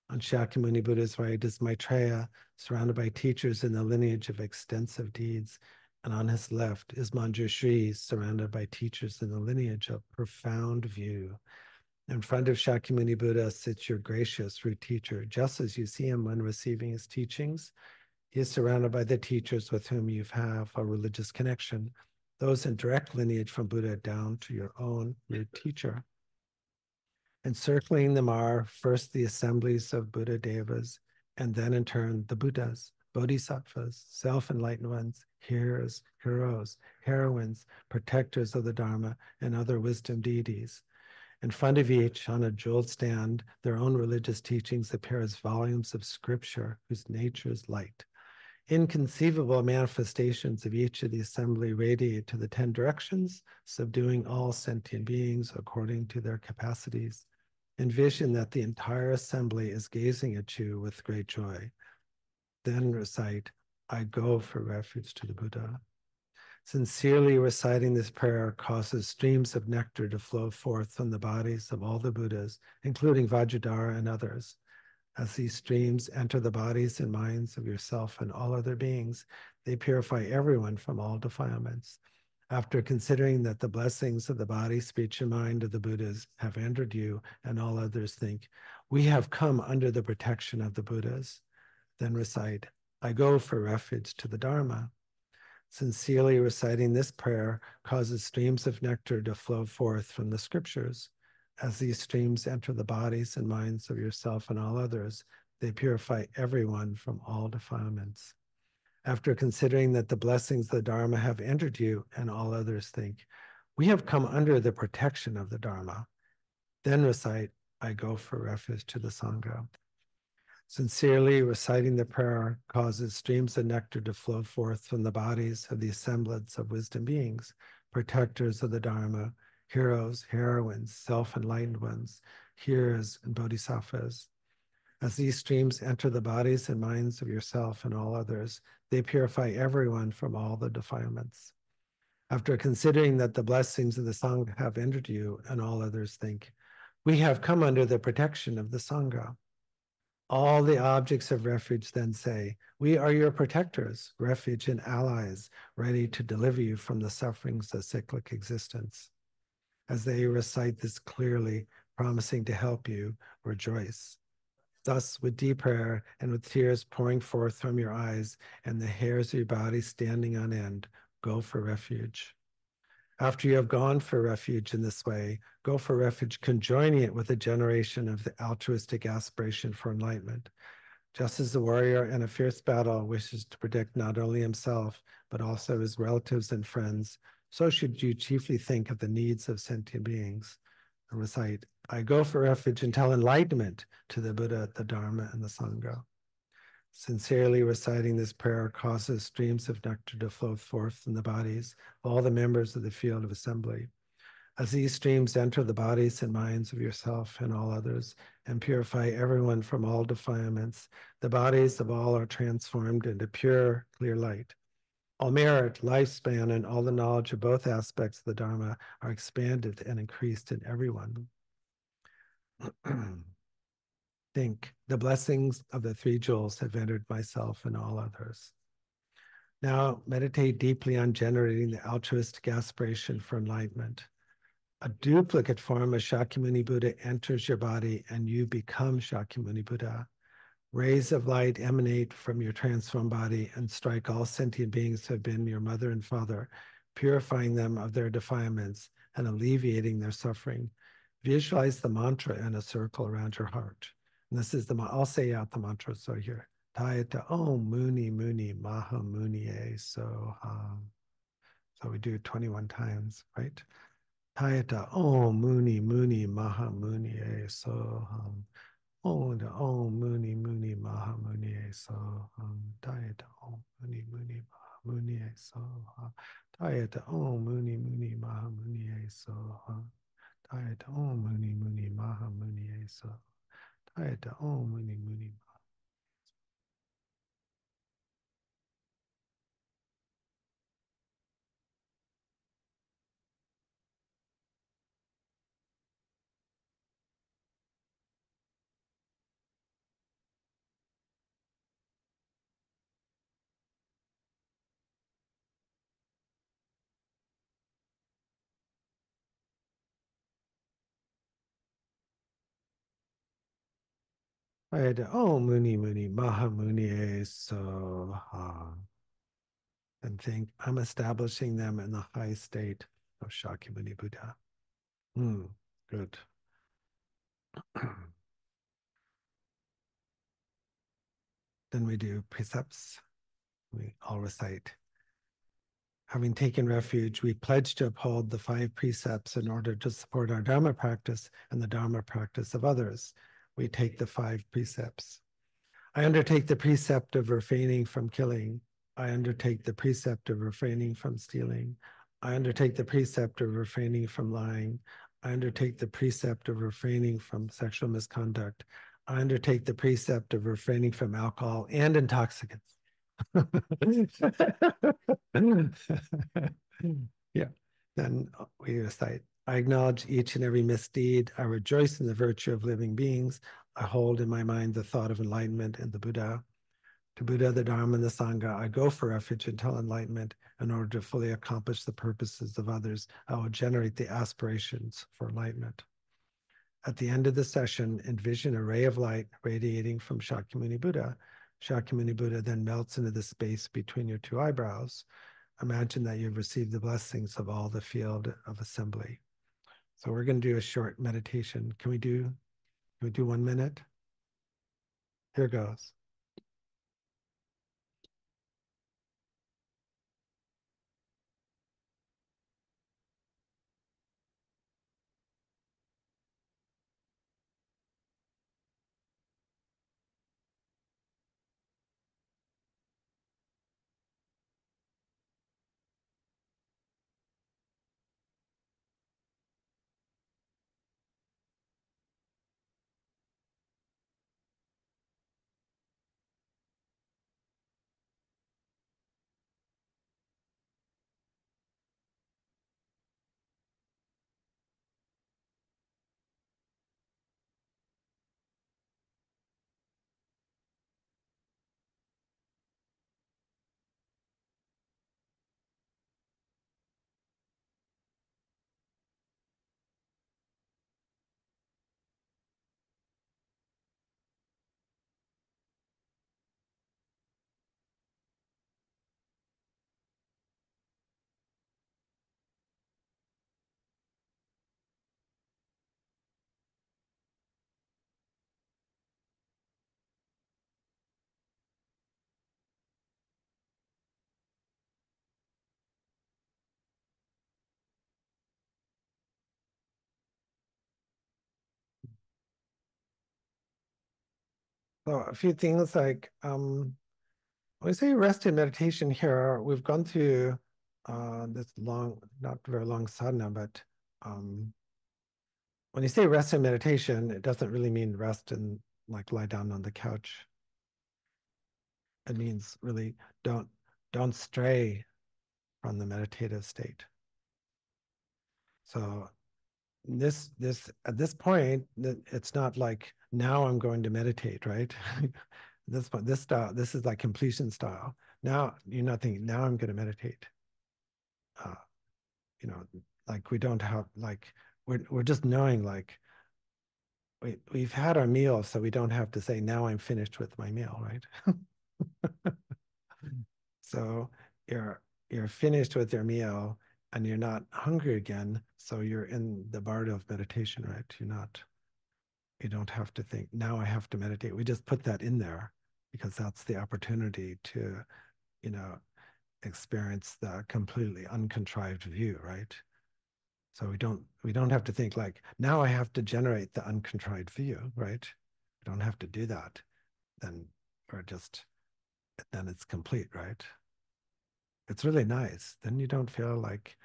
On Shakyamuni Buddha's right is Maitreya, surrounded by teachers in the lineage of extensive deeds, and on his left is Manjushri, surrounded by teachers in the lineage of profound view. In front of Shakyamuni Buddha sits your gracious root teacher. Just as you see him when receiving his teachings, he is surrounded by the teachers with whom you have a religious connection, those in direct lineage from Buddha down to your own root teacher. Encircling them are first the assemblies of Buddha Devas, and then in turn the Buddhas, Bodhisattvas, self-enlightened ones, hearers, heroes, heroines, protectors of the Dharma, and other wisdom deities. In front of each, on a jeweled stand, their own religious teachings appear as volumes of scripture whose nature is light. Inconceivable manifestations of each of the assembly radiate to the ten directions, subduing all sentient beings according to their capacities. Envision that the entire assembly is gazing at you with great joy. Then recite, "I go for refuge to the Buddha." Sincerely reciting this prayer causes streams of nectar to flow forth from the bodies of all the Buddhas, including Vajradhara and others. As these streams enter the bodies and minds of yourself and all other beings, they purify everyone from all defilements. After considering that the blessings of the body, speech, and mind of the Buddhas have entered you, and all others think, "We have come under the protection of the Buddhas," then recite, "I go for refuge to the Dharma." Sincerely reciting this prayer causes streams of nectar to flow forth from the scriptures. As these streams enter the bodies and minds of yourself and all others, they purify everyone from all defilements. After considering that the blessings of the Dharma have entered you, and all others think, "We have come under the protection of the Dharma," then recite, "I go for refuge to the Sangha." Sincerely reciting the prayer causes streams of nectar to flow forth from the bodies of the assemblage of wisdom beings, protectors of the Dharma, heroes, heroines, self-enlightened ones, hearers, and bodhisattvas. As these streams enter the bodies and minds of yourself and all others, they purify everyone from all the defilements. After considering that the blessings of the Sangha have entered you, and all others think, "We have come under the protection of the Sangha." All the objects of refuge then say, "We are your protectors, refuge, and allies, ready to deliver you from the sufferings of cyclic existence." As they recite this clearly, promising to help you, rejoice. Thus, with deep prayer and with tears pouring forth from your eyes and the hairs of your body standing on end, go for refuge. After you have gone for refuge in this way, go for refuge conjoining it with a generation of the altruistic aspiration for enlightenment. Just as the warrior in a fierce battle wishes to protect not only himself, but also his relatives and friends, so should you chiefly think of the needs of sentient beings, and recite, "I go for refuge until enlightenment to the Buddha, the Dharma, and the Sangha." Sincerely reciting this prayer causes streams of nectar to flow forth from the bodies of all the members of the field of assembly. As these streams enter the bodies and minds of yourself and all others, and purify everyone from all defilements, the bodies of all are transformed into pure, clear light. All merit, lifespan, and all the knowledge of both aspects of the Dharma are expanded and increased in everyone. Think, the blessings of the three jewels have entered myself and all others. Now meditate deeply on generating the altruistic aspiration for enlightenment. A duplicate form of Shakyamuni Buddha enters your body and you become Shakyamuni Buddha. Rays of light emanate from your transformed body and strike all sentient beings who have been your mother and father, purifying them of their defilements and alleviating their suffering. Visualize the mantra in a circle around your heart. And this is the, I'll say out the mantra, so here. Tayata Om Muni Muni Maha Muniye Soha. So we do it twenty-one times, right? Tayata Om Muni Muni Maha Muniye Soha. Om Om Muni Muni Maha Muniye Soham. Tayata Om Muni Muni Maha Muniye Soham. Tayata Om Muni Muni Maha Muniye Soham. Tayata Om Muni Muni Maha Muniye Soham. Tayata Om Muni Muni Maha. I had, oh, Muni, Muni, Maha Muni, Soha, and think, I'm establishing them in the high state of Shakyamuni Buddha. Mm, good. Then we do precepts. We all recite. Having taken refuge, we pledge to uphold the five precepts in order to support our dharma practice and the dharma practice of others. We take the five precepts. I undertake the precept of refraining from killing. I undertake the precept of refraining from stealing. I undertake the precept of refraining from lying. I undertake the precept of refraining from sexual misconduct. I undertake the precept of refraining from alcohol and intoxicants. Yeah, then we recite. I acknowledge each and every misdeed. I rejoice in the virtue of living beings. I hold in my mind the thought of enlightenment and the Buddha. To Buddha, the Dharma, and the Sangha, I go for refuge until enlightenment. In order to fully accomplish the purposes of others, I will generate the aspirations for enlightenment. At the end of the session, envision a ray of light radiating from Shakyamuni Buddha. Shakyamuni Buddha then melts into the space between your two eyebrows. Imagine that you've received the blessings of all the field of assembly. So we're going to do a short meditation. Can we do, can we do one minute? Here goes. So a few things like, um, when we say rest and meditation here, we've gone through uh, this long, not very long sadhana, but um, when you say rest and meditation, it doesn't really mean rest and like lie down on the couch. It means really don't, don't stray from the meditative state. So this, this, at this point, it's not like, now I'm going to meditate, right? This one, this style, this is like completion style. Now you're not thinking, now I'm going to meditate. Uh, you know, like we don't have, like, we're, we're just knowing, like, we, we've had our meal, so we don't have to say, now I'm finished with my meal, right? So you're, you're finished with your meal and you're not hungry again. So you're in the bardo of meditation, right? You're not. You don't have to think, now I have to meditate. We just put that in there because that's the opportunity to, you know, experience the completely uncontrived view, right? So we don't, we don't have to think like, now I have to generate the uncontrived view, right? We don't have to do that. Then we're just, then it's complete, right? It's really nice. Then you don't feel like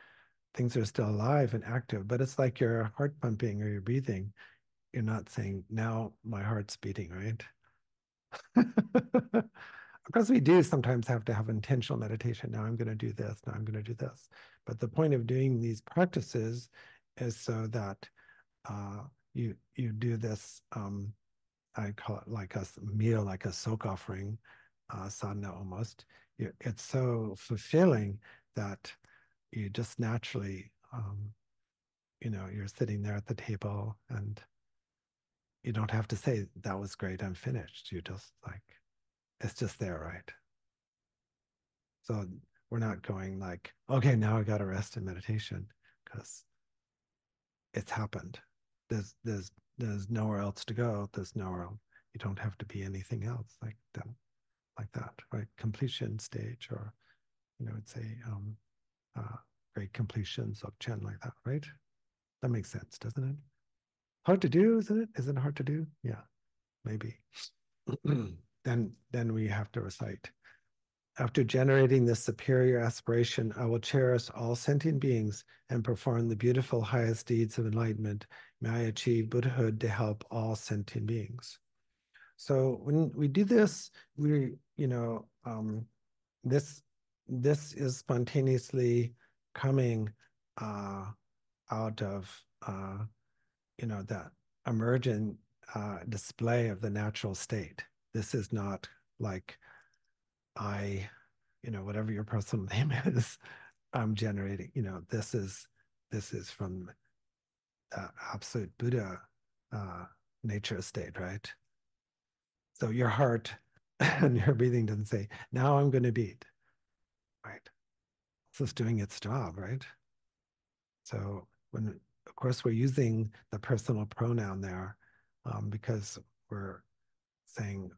things are still alive and active, but it's like your heart pumping or your breathing. You're not saying, now my heart's beating, right? Of course, we do sometimes have to have intentional meditation. Now I'm going to do this. Now I'm going to do this. But the point of doing these practices is so that uh, you you do this, um, I call it like a meal, like a soak offering, uh, sadhana almost. You, it's so fulfilling that you just naturally, um, you know, you're sitting there at the table and you don't have to say, that was great, I'm finished. You just like, it's just there, right? So we're not going like, okay, now I got to rest in meditation, because it's happened. There's, there's, there's nowhere else to go. There's nowhere else. You don't have to be anything else like that, like that, right? Completion stage, or, you know, it's a um, uh, great completion, dzogchen, like that, right? That makes sense, doesn't it? Hard to do, isn't it? Isn't it hard to do? Yeah, maybe. then, then we have to recite. After generating this superior aspiration, I will cherish all sentient beings and perform the beautiful highest deeds of enlightenment. May I achieve Buddhahood to help all sentient beings. So when we do this, we, you know, um, this this is spontaneously coming uh, out of, uh, you know, that emergent uh, display of the natural state. This is not like, I, you know, whatever your personal name is, I'm generating, you know, this is, this is from the absolute Buddha uh, nature state, right? So your heart and your breathing doesn't say, now I'm going to beat, right? It's just doing its job, right? So when, of course, we're using the personal pronoun there um, because we're saying,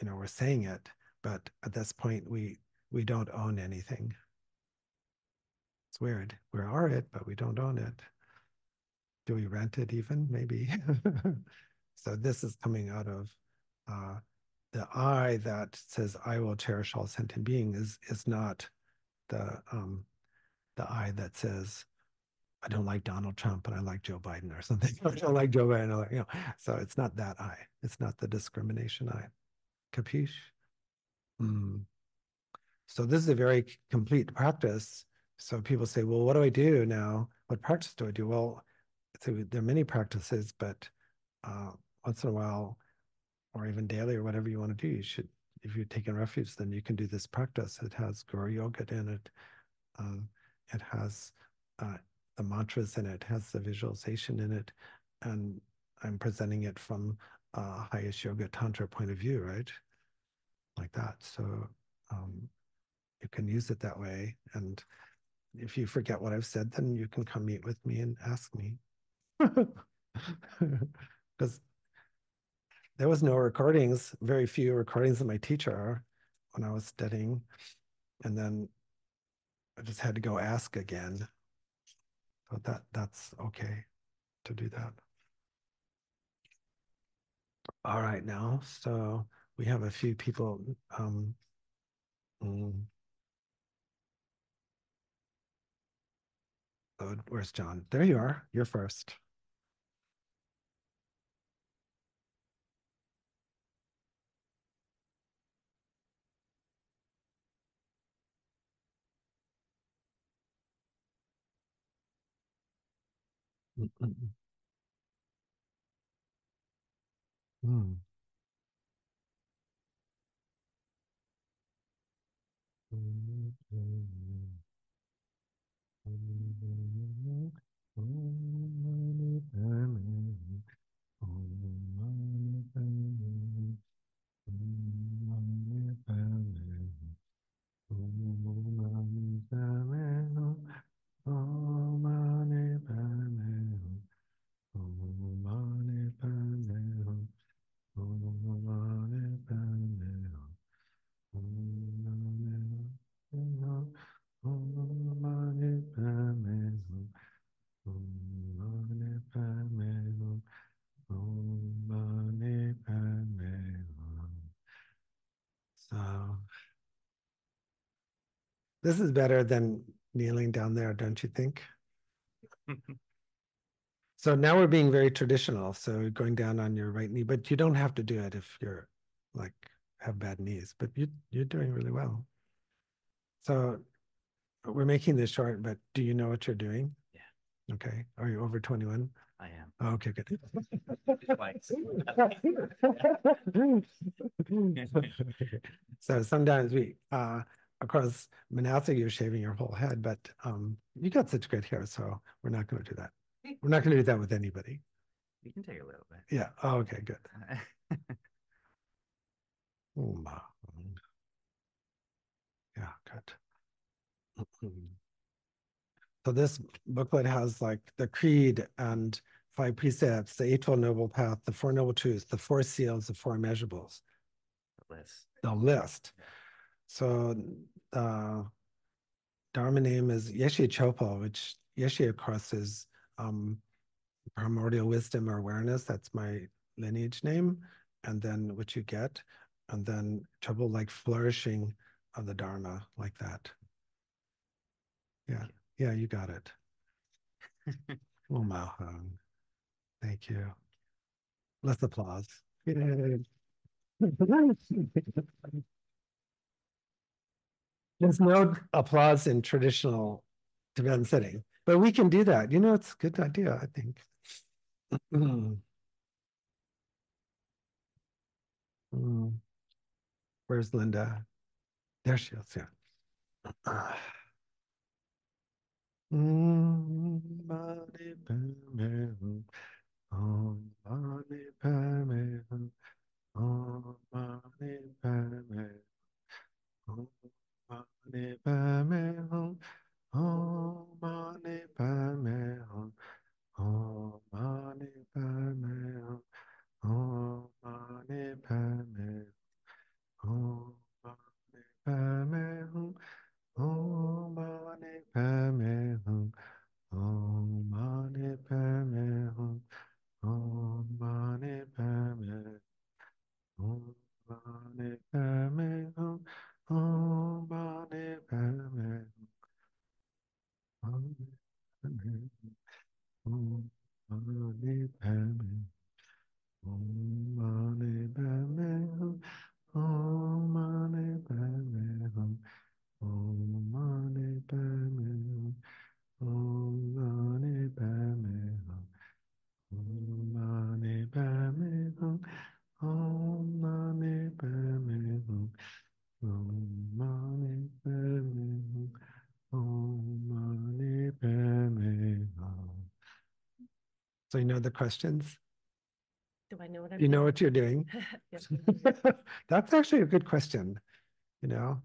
you know, we're saying it. But at this point, we, we don't own anything. It's weird. We are it, but we don't own it. Do we rent it even? Maybe. So this is coming out of uh, the I that says, I will cherish all sentient beings, is, is not the, um, the I that says, I don't like Donald Trump, but I like Joe Biden or something. I don't like Joe Biden. You know. So it's not that I. It's not the discrimination I. Capiche? Mm. So this is a very complete practice. So people say, well, what do I do now? What practice do I do? Well, so there are many practices, but uh, once in a while, or even daily, or whatever you want to do, you should, if you're taking refuge, then you can do this practice. It has guru yoga in it. Um, it has uh, the mantras in it. It has the visualization in it. And I'm presenting it from a uh, highest yoga tantra point of view, right? Like that. So um, you can use it that way. And if you forget what I've said, then you can come meet with me and ask me. Because there was no recordings, very few recordings of my teacher when I was studying. And then I just had to go ask again. So that that's okay to do that. All right now, so we have a few people. Um, mm, oh, where's John? There you are. You're first. Mm-mm. Mm. This is better than kneeling down there, don't you think? So now we're being very traditional. So going down on your right knee, but you don't have to do it if you're like have bad knees, but you, you're doing really well. So we're making this short, but do you know what you're doing? Yeah. Okay. Are you over twenty-one? I am. Oh, okay, good. So sometimes we, uh, of course, Manasa, you're shaving your whole head, but um, you got such great hair, so we're not going to do that. We're not going to do that with anybody. You can take a little bit. Yeah. Oh, okay, good. Yeah, good. So this booklet has like the creed and five precepts, the Eightfold Noble Path, the Four Noble Truths, the Four Seals, the Four Immeasurables. The list. The list. So the uh, Dharma name is Yeshe Chopo, which Yeshe, of course, is um, primordial wisdom or awareness. That's my lineage name. And then what you get. And then Chopo, like flourishing of the Dharma, like that. Yeah. Yeah, you got it. Oh, my. Thank you. Let's applause. There's no applause in traditional Tibetan sitting, but we can do that. You know, it's a good idea, I think. Mm. Mm. Where's Linda? There she is. Yeah. Mm. Om Mani Padme Hum, Om Mani Padme Hum, Om Mani Padme Hum, Om Mani Padme Hum, Om Mani Padme Hum, Om Mani Padme Hum, Om Mani Padme Hum, Om Mani Padme Hum. Om Mani Padme Hum, Om Mani Padme Hum, Om Mani Padme Hum, Om Mani Padme Hum, Om Mani Padme Hum, Om Mani Padme Hum, Om Mani Padme Hum. Om Mani Padme Hum, Om Mani Padme Hum, Om Mani Padme Hum, Om Mani Padme Hum. So you know the questions? Do I know what I'm doing? You know what you're doing? That's actually a good question, you know?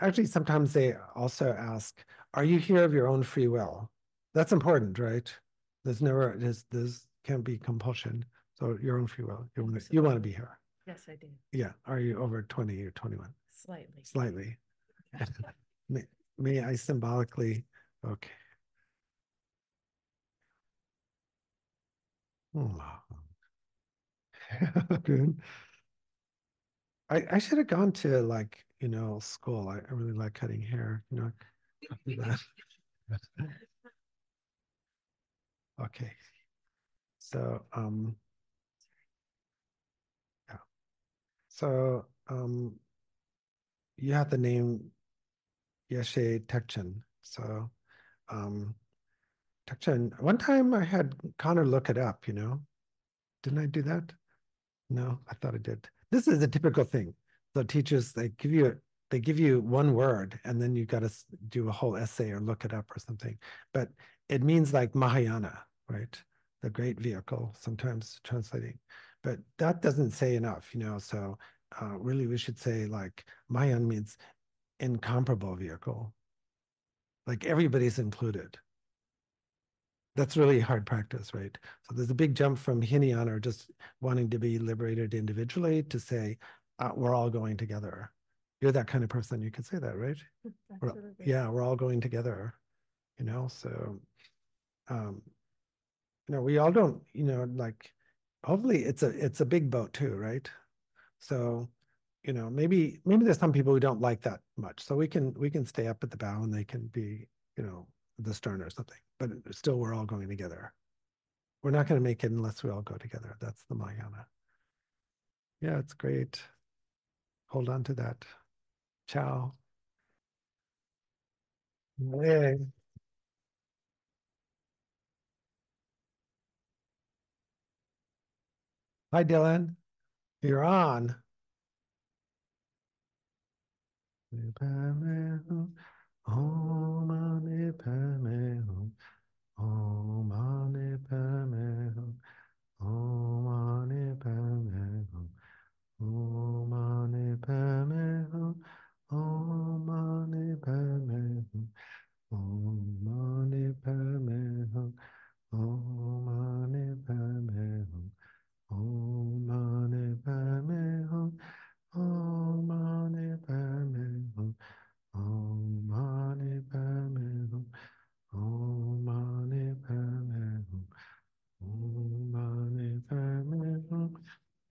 Actually, sometimes they also ask, are you here of your own free will? That's important, right? There's never, there's, there's can't be compulsion. So your own free will. You want to, you want to be here. Yes, I do. Yeah. Are you over twenty or twenty-one? Slightly. Slightly. may, may I symbolically? Okay. Oh, good. I, I should have gone to like, you know, school. I, I really like cutting hair, you know. Okay, so um, yeah, so um, you have the name Yeshe Tekchen. So um, Tekchen. One time I had Connor look it up. You know, didn't I do that? No, I thought I did. This is a typical thing. So teachers, they give you they give you one word, and then you got to do a whole essay or look it up or something. But it means like Mahayana. Right, the great vehicle, sometimes translating, but that doesn't say enough, you know. So uh, really, we should say like Mayan means incomparable vehicle, like everybody's included. That's really hard practice, right? So there's a big jump from Hinayana, or just wanting to be liberated individually, to say uh, we're all going together. You're that kind of person. You can say that, right? We're, yeah, we're all going together, you know. So. Um, No, we all don't, you know, like, hopefully it's a it's a big boat too, right? So, you know, maybe maybe there's some people who don't like that much. So we can we can stay up at the bow and they can be, you know, the stern or something. But still, we're all going together. We're not going to make it unless we all go together. That's the Mahayana. Yeah, it's great. Hold on to that. Ciao. Hey. Hi, Dylan. You're on. Om Pamehu, Om Pamehu, Om Pamehu, Om Pamehu, Om Pamehu, Om Pamehu, Om Pamehu, Om Pamehu, Om Pamehu, Om Mani Padme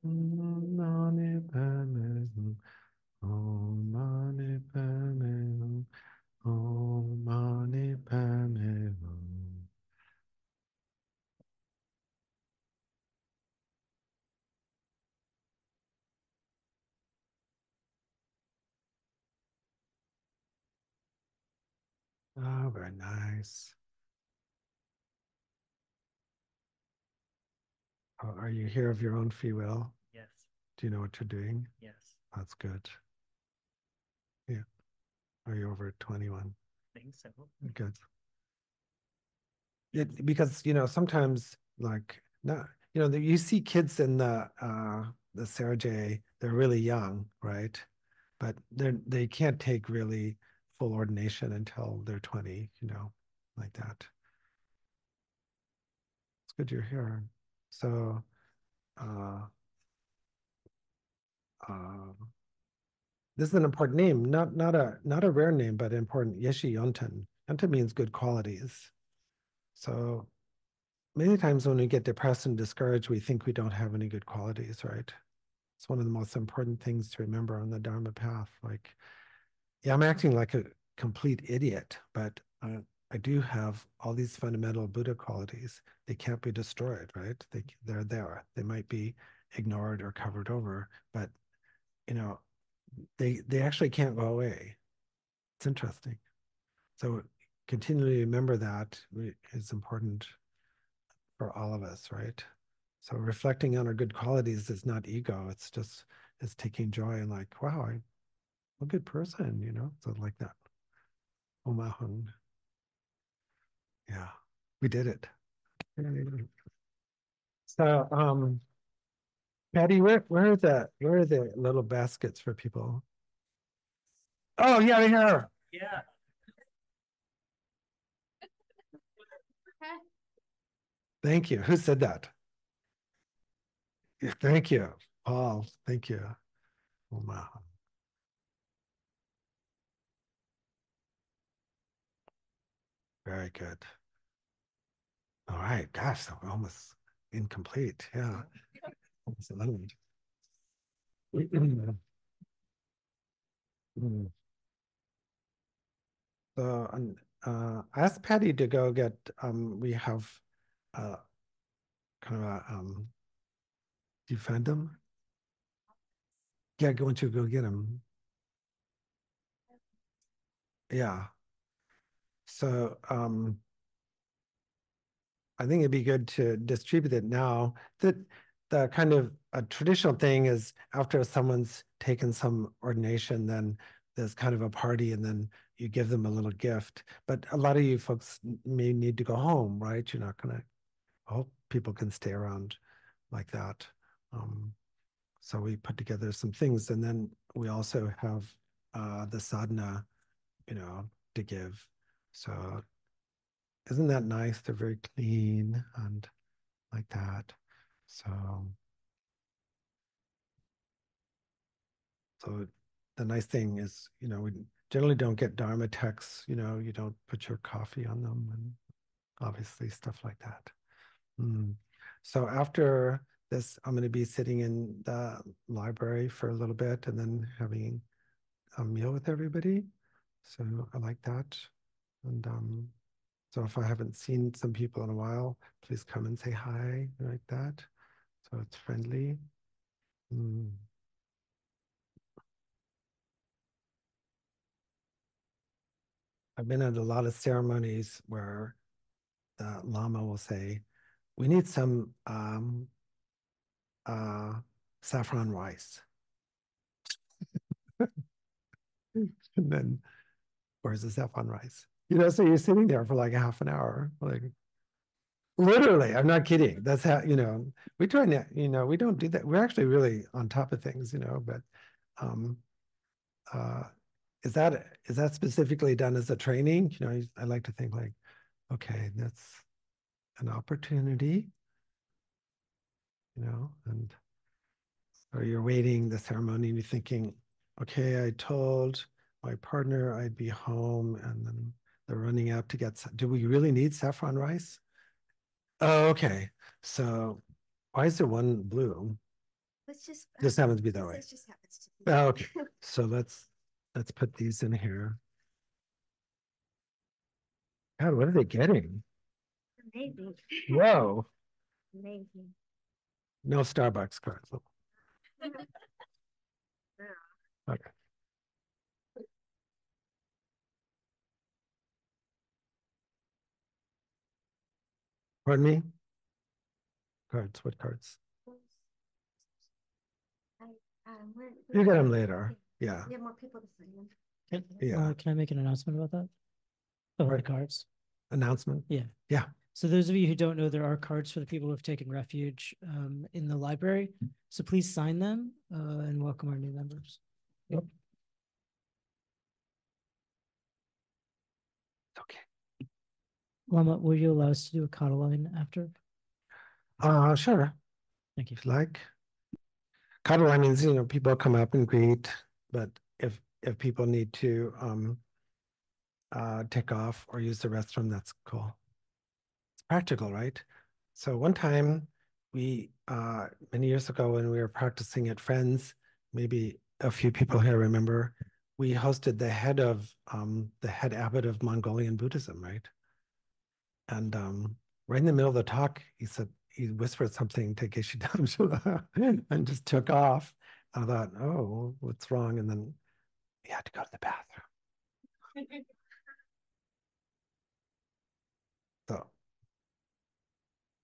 Hum, Om Mani Padme Hum, Om Mani Padme Hum, Om Mani Padme Hum. Ah, very nice. Are you here of your own free will? Yes. Do you know what you're doing? Yes. That's good. Yeah. Are you over twenty-one? I think so. Good. It, because, you know, sometimes, like, not, you know, the, you see kids in the, uh, the Sergei, they're really young, right? But they they can't take really full ordination until they're twenty, you know, like that. It's good you're here. So, uh, uh, this is an important name, not not a not a rare name, but important. Yeshe yonten. Yonten means good qualities. So, many times when we get depressed and discouraged, we think we don't have any good qualities, right? It's one of the most important things to remember on the Dharma path. Like, yeah, I'm acting like a complete idiot, but Uh, I do have all these fundamental Buddha qualities. They can't be destroyed, right? They, they're there. They might be ignored or covered over, but, you know, they they actually can't go away. It's interesting. So continually remember that is important for all of us, right? So reflecting on our good qualities is not ego. It's just, it's taking joy and like, wow, I'm a good person, you know? So like that. Omahung. Yeah, we did it. So, um, Patty, where where are the where are the little baskets for people? Oh yeah, they are. Yeah. Thank you. Who said that? Thank you, Paul. Thank you. Oh my. Very good. All right, gosh, that was almost incomplete. Yeah. So uh, I asked Patty to go get, um, we have uh, kind of a, um, do you find them? Yeah, go to go get them. Yeah. So um, I think it'd be good to distribute it now. That the kind of a traditional thing is after someone's taken some ordination, then there's kind of a party and then you give them a little gift. But a lot of you folks may need to go home, right? You're not gonna, I hope people can stay around like that. Um, so we put together some things, and then we also have uh, the sadhana, you know, to give. So isn't that nice? They're very clean and like that. So, so the nice thing is, you know, we generally don't get Dharma texts, you know, you don't put your coffee on them and obviously stuff like that. Mm. So after this, I'm going to be sitting in the library for a little bit and then having a meal with everybody. So I like that. And um, so if I haven't seen some people in a while, please come and say hi, like that. So it's friendly. Mm. I've been at a lot of ceremonies where the Lama will say, we need some um, uh, saffron rice. And then, where's the saffron rice? You know, so you're sitting there for like half an hour, like, Literally, I'm not kidding. That's how, you know, we try not, you know, we don't do that. We're actually really on top of things, you know, but um, uh, is that is that specifically done as a training? You know, I like to think like, okay, that's an opportunity, you know, and or you're waiting the ceremony and you're thinking, okay, I told my partner I'd be home and then they're running out to get, do we really need saffron rice? Oh, okay. So why is there one blue? Let's just this happens to be that way. This just happens to be. Oh, okay. So let's let's put these in here. God, what are they getting? Amazing. Whoa. Amazing. No Starbucks cards. Okay. Pardon me? Cards, what cards? I, um, we're, we're you get them later. Yeah. We have more people to sign them. Can, yeah. Uh, can I make an announcement about that? About the cards? Announcement? Yeah. Yeah. So those of you who don't know, there are cards for the people who have taken refuge um, in the library. So please sign them uh, and welcome our new members. Yep. Okay. Lama, will you allow us to do a kata line after? Uh, sure. Thank you. If you like. Kata line means, you know, people come up and greet, but if if people need to um, uh, take off or use the restroom, that's cool. It's practical, right? So one time, we, uh, many years ago when we were practicing at Friends, maybe a few people here remember, we hosted the head of, um, the head abbot of Mongolian Buddhism, right? And um, right in the middle of the talk, he said, he whispered something to Geshe Damshala and just took off. I thought, oh, what's wrong? And then he had to go to the bathroom. So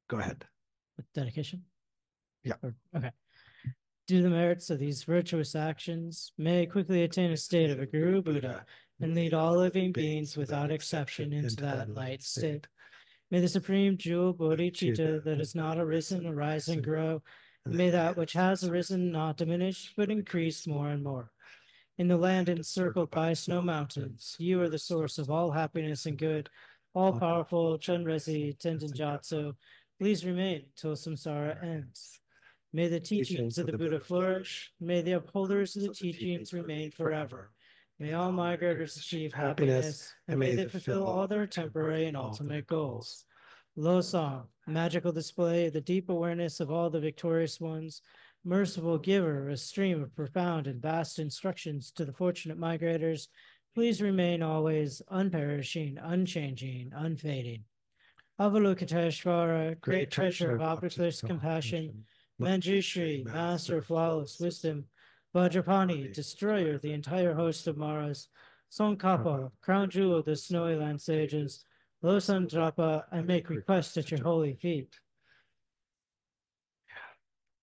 go ahead. With dedication? Yeah. Or, okay. Do the merits of these virtuous actions may quickly attain a state of a Guru Buddha and lead all living beings without exception into that light state. May the supreme jewel bodhicitta that has not arisen arise and grow, and may that which has arisen not diminish, but increase more and more. In the land encircled by snow mountains, you are the source of all happiness and good, all-powerful Chenrezig Tenzin Gyatso. Please remain till samsara ends. May the teachings of the Buddha flourish. May the upholders of the teachings remain forever. May all migrators achieve happiness, and may they fulfill all their temporary and ultimate goals. Losar, magical display, the deep awareness of all the victorious ones, merciful giver, a stream of profound and vast instructions to the fortunate migrators, please remain always unperishing, unchanging, unfading. Avalokiteshvara, great treasure of objectless compassion, Manjushri, master of flawless wisdom, Vajrapani, destroyer of the entire host of Maras, Tsongkhapa, crown jewel of the snowy land sages, Losantrapa, I make request at your holy feet.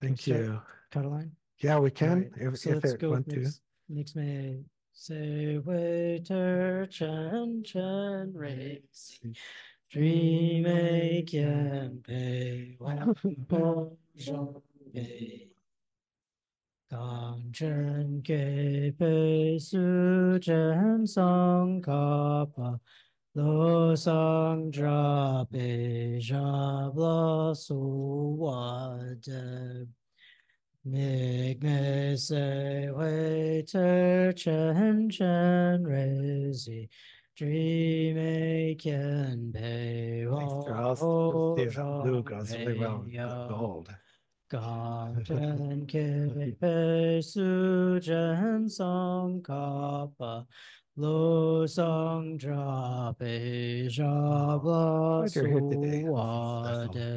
Thank you. Cut a line? Yeah, we can. Right. If, so if let's it go next, next May. Se waiter chan chan race. Dream a campaign. Gang chen ke pe su chen song ka pa lo sang dra pe ja bla su wa de meg me se wei ter chen chen rezi dream a can pay all Lucas really well gold. Ganchen kepe sujen song kappa lo song drape jabla suwade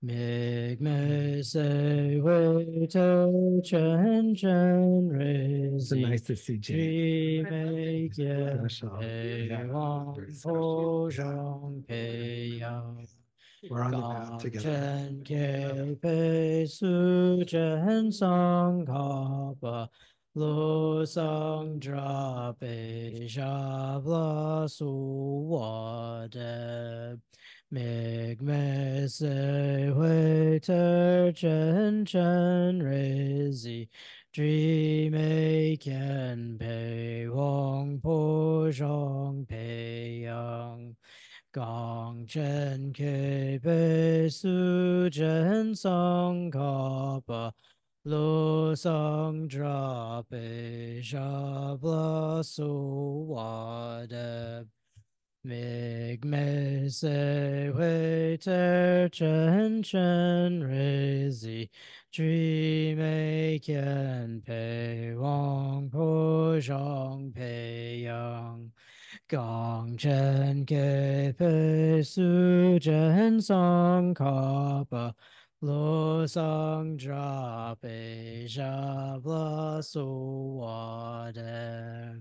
meg me se we to chen chen raise. Nice to see Jerry. Make it. We're on the path together. Make me se hui ter chen chen re zi Tri me kien pei wong po zhong pei yang Gong chen ke pei su chen song kapa Lo song dra pei shabla so wade Make me say way ter chen chen razy tree make and pay wong po jong pay young gong chen ke pay su chen song kapa lo song drop a jabla so water.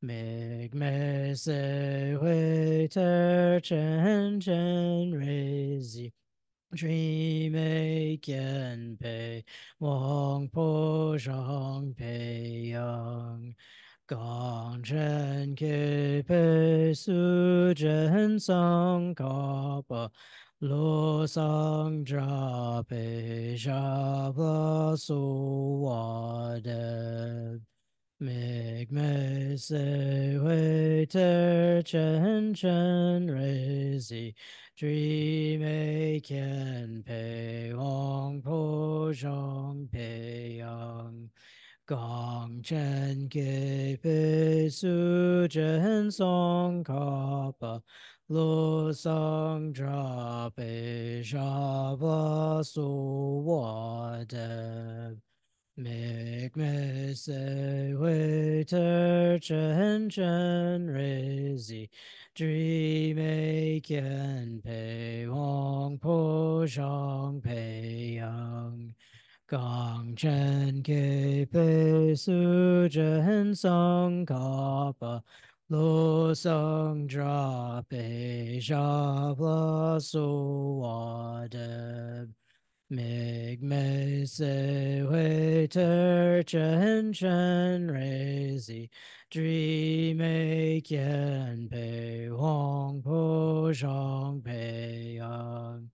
Make me say way ter chen chen razy tree make and pay wong po jong pay young gong chen ke pay su chen song kapa lo song dra pay java so water. Make me say way ter chen chen razy tree make and pay wong po jong pay young gong chen ke pay su chen song kapa lo song dra pay java so water. Make me say way ter chen chen razy tree make and pay wong po jong pay young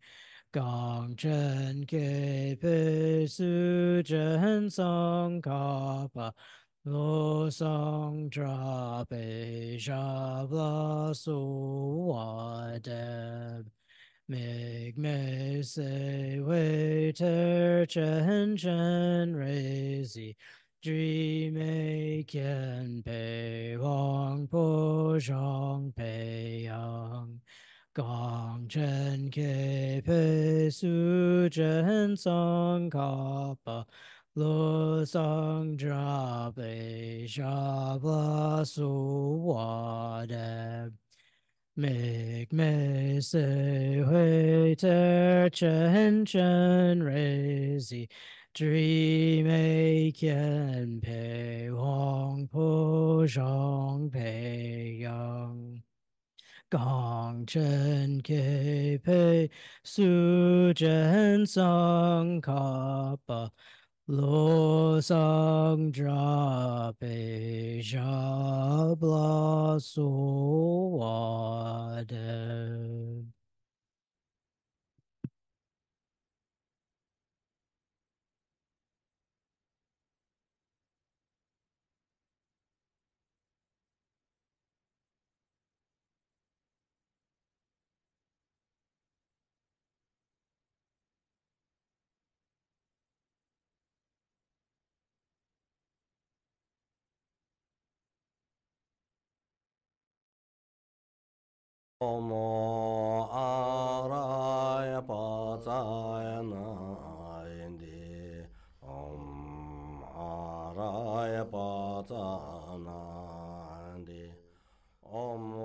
gong chen ke pay su chen song kapa lo song dra pay jabla so water. Make me say way ter chen chen razy tree make and pay wong po jong pay young gong chen ke pay su chen song kapa lo song drop a jabla so water. Make me say way ter chen chen razy tree make and pay wong po jong pay young gong chen ke pay su chen song kapa lo song drop a shabla so water. Make me say way ter chen chen razy tree make and pay wong po jong pay young gong chen ke pay su chen song kapa lo song drop a jabla so water. Omo araya pacayana indi om araya pacana indi om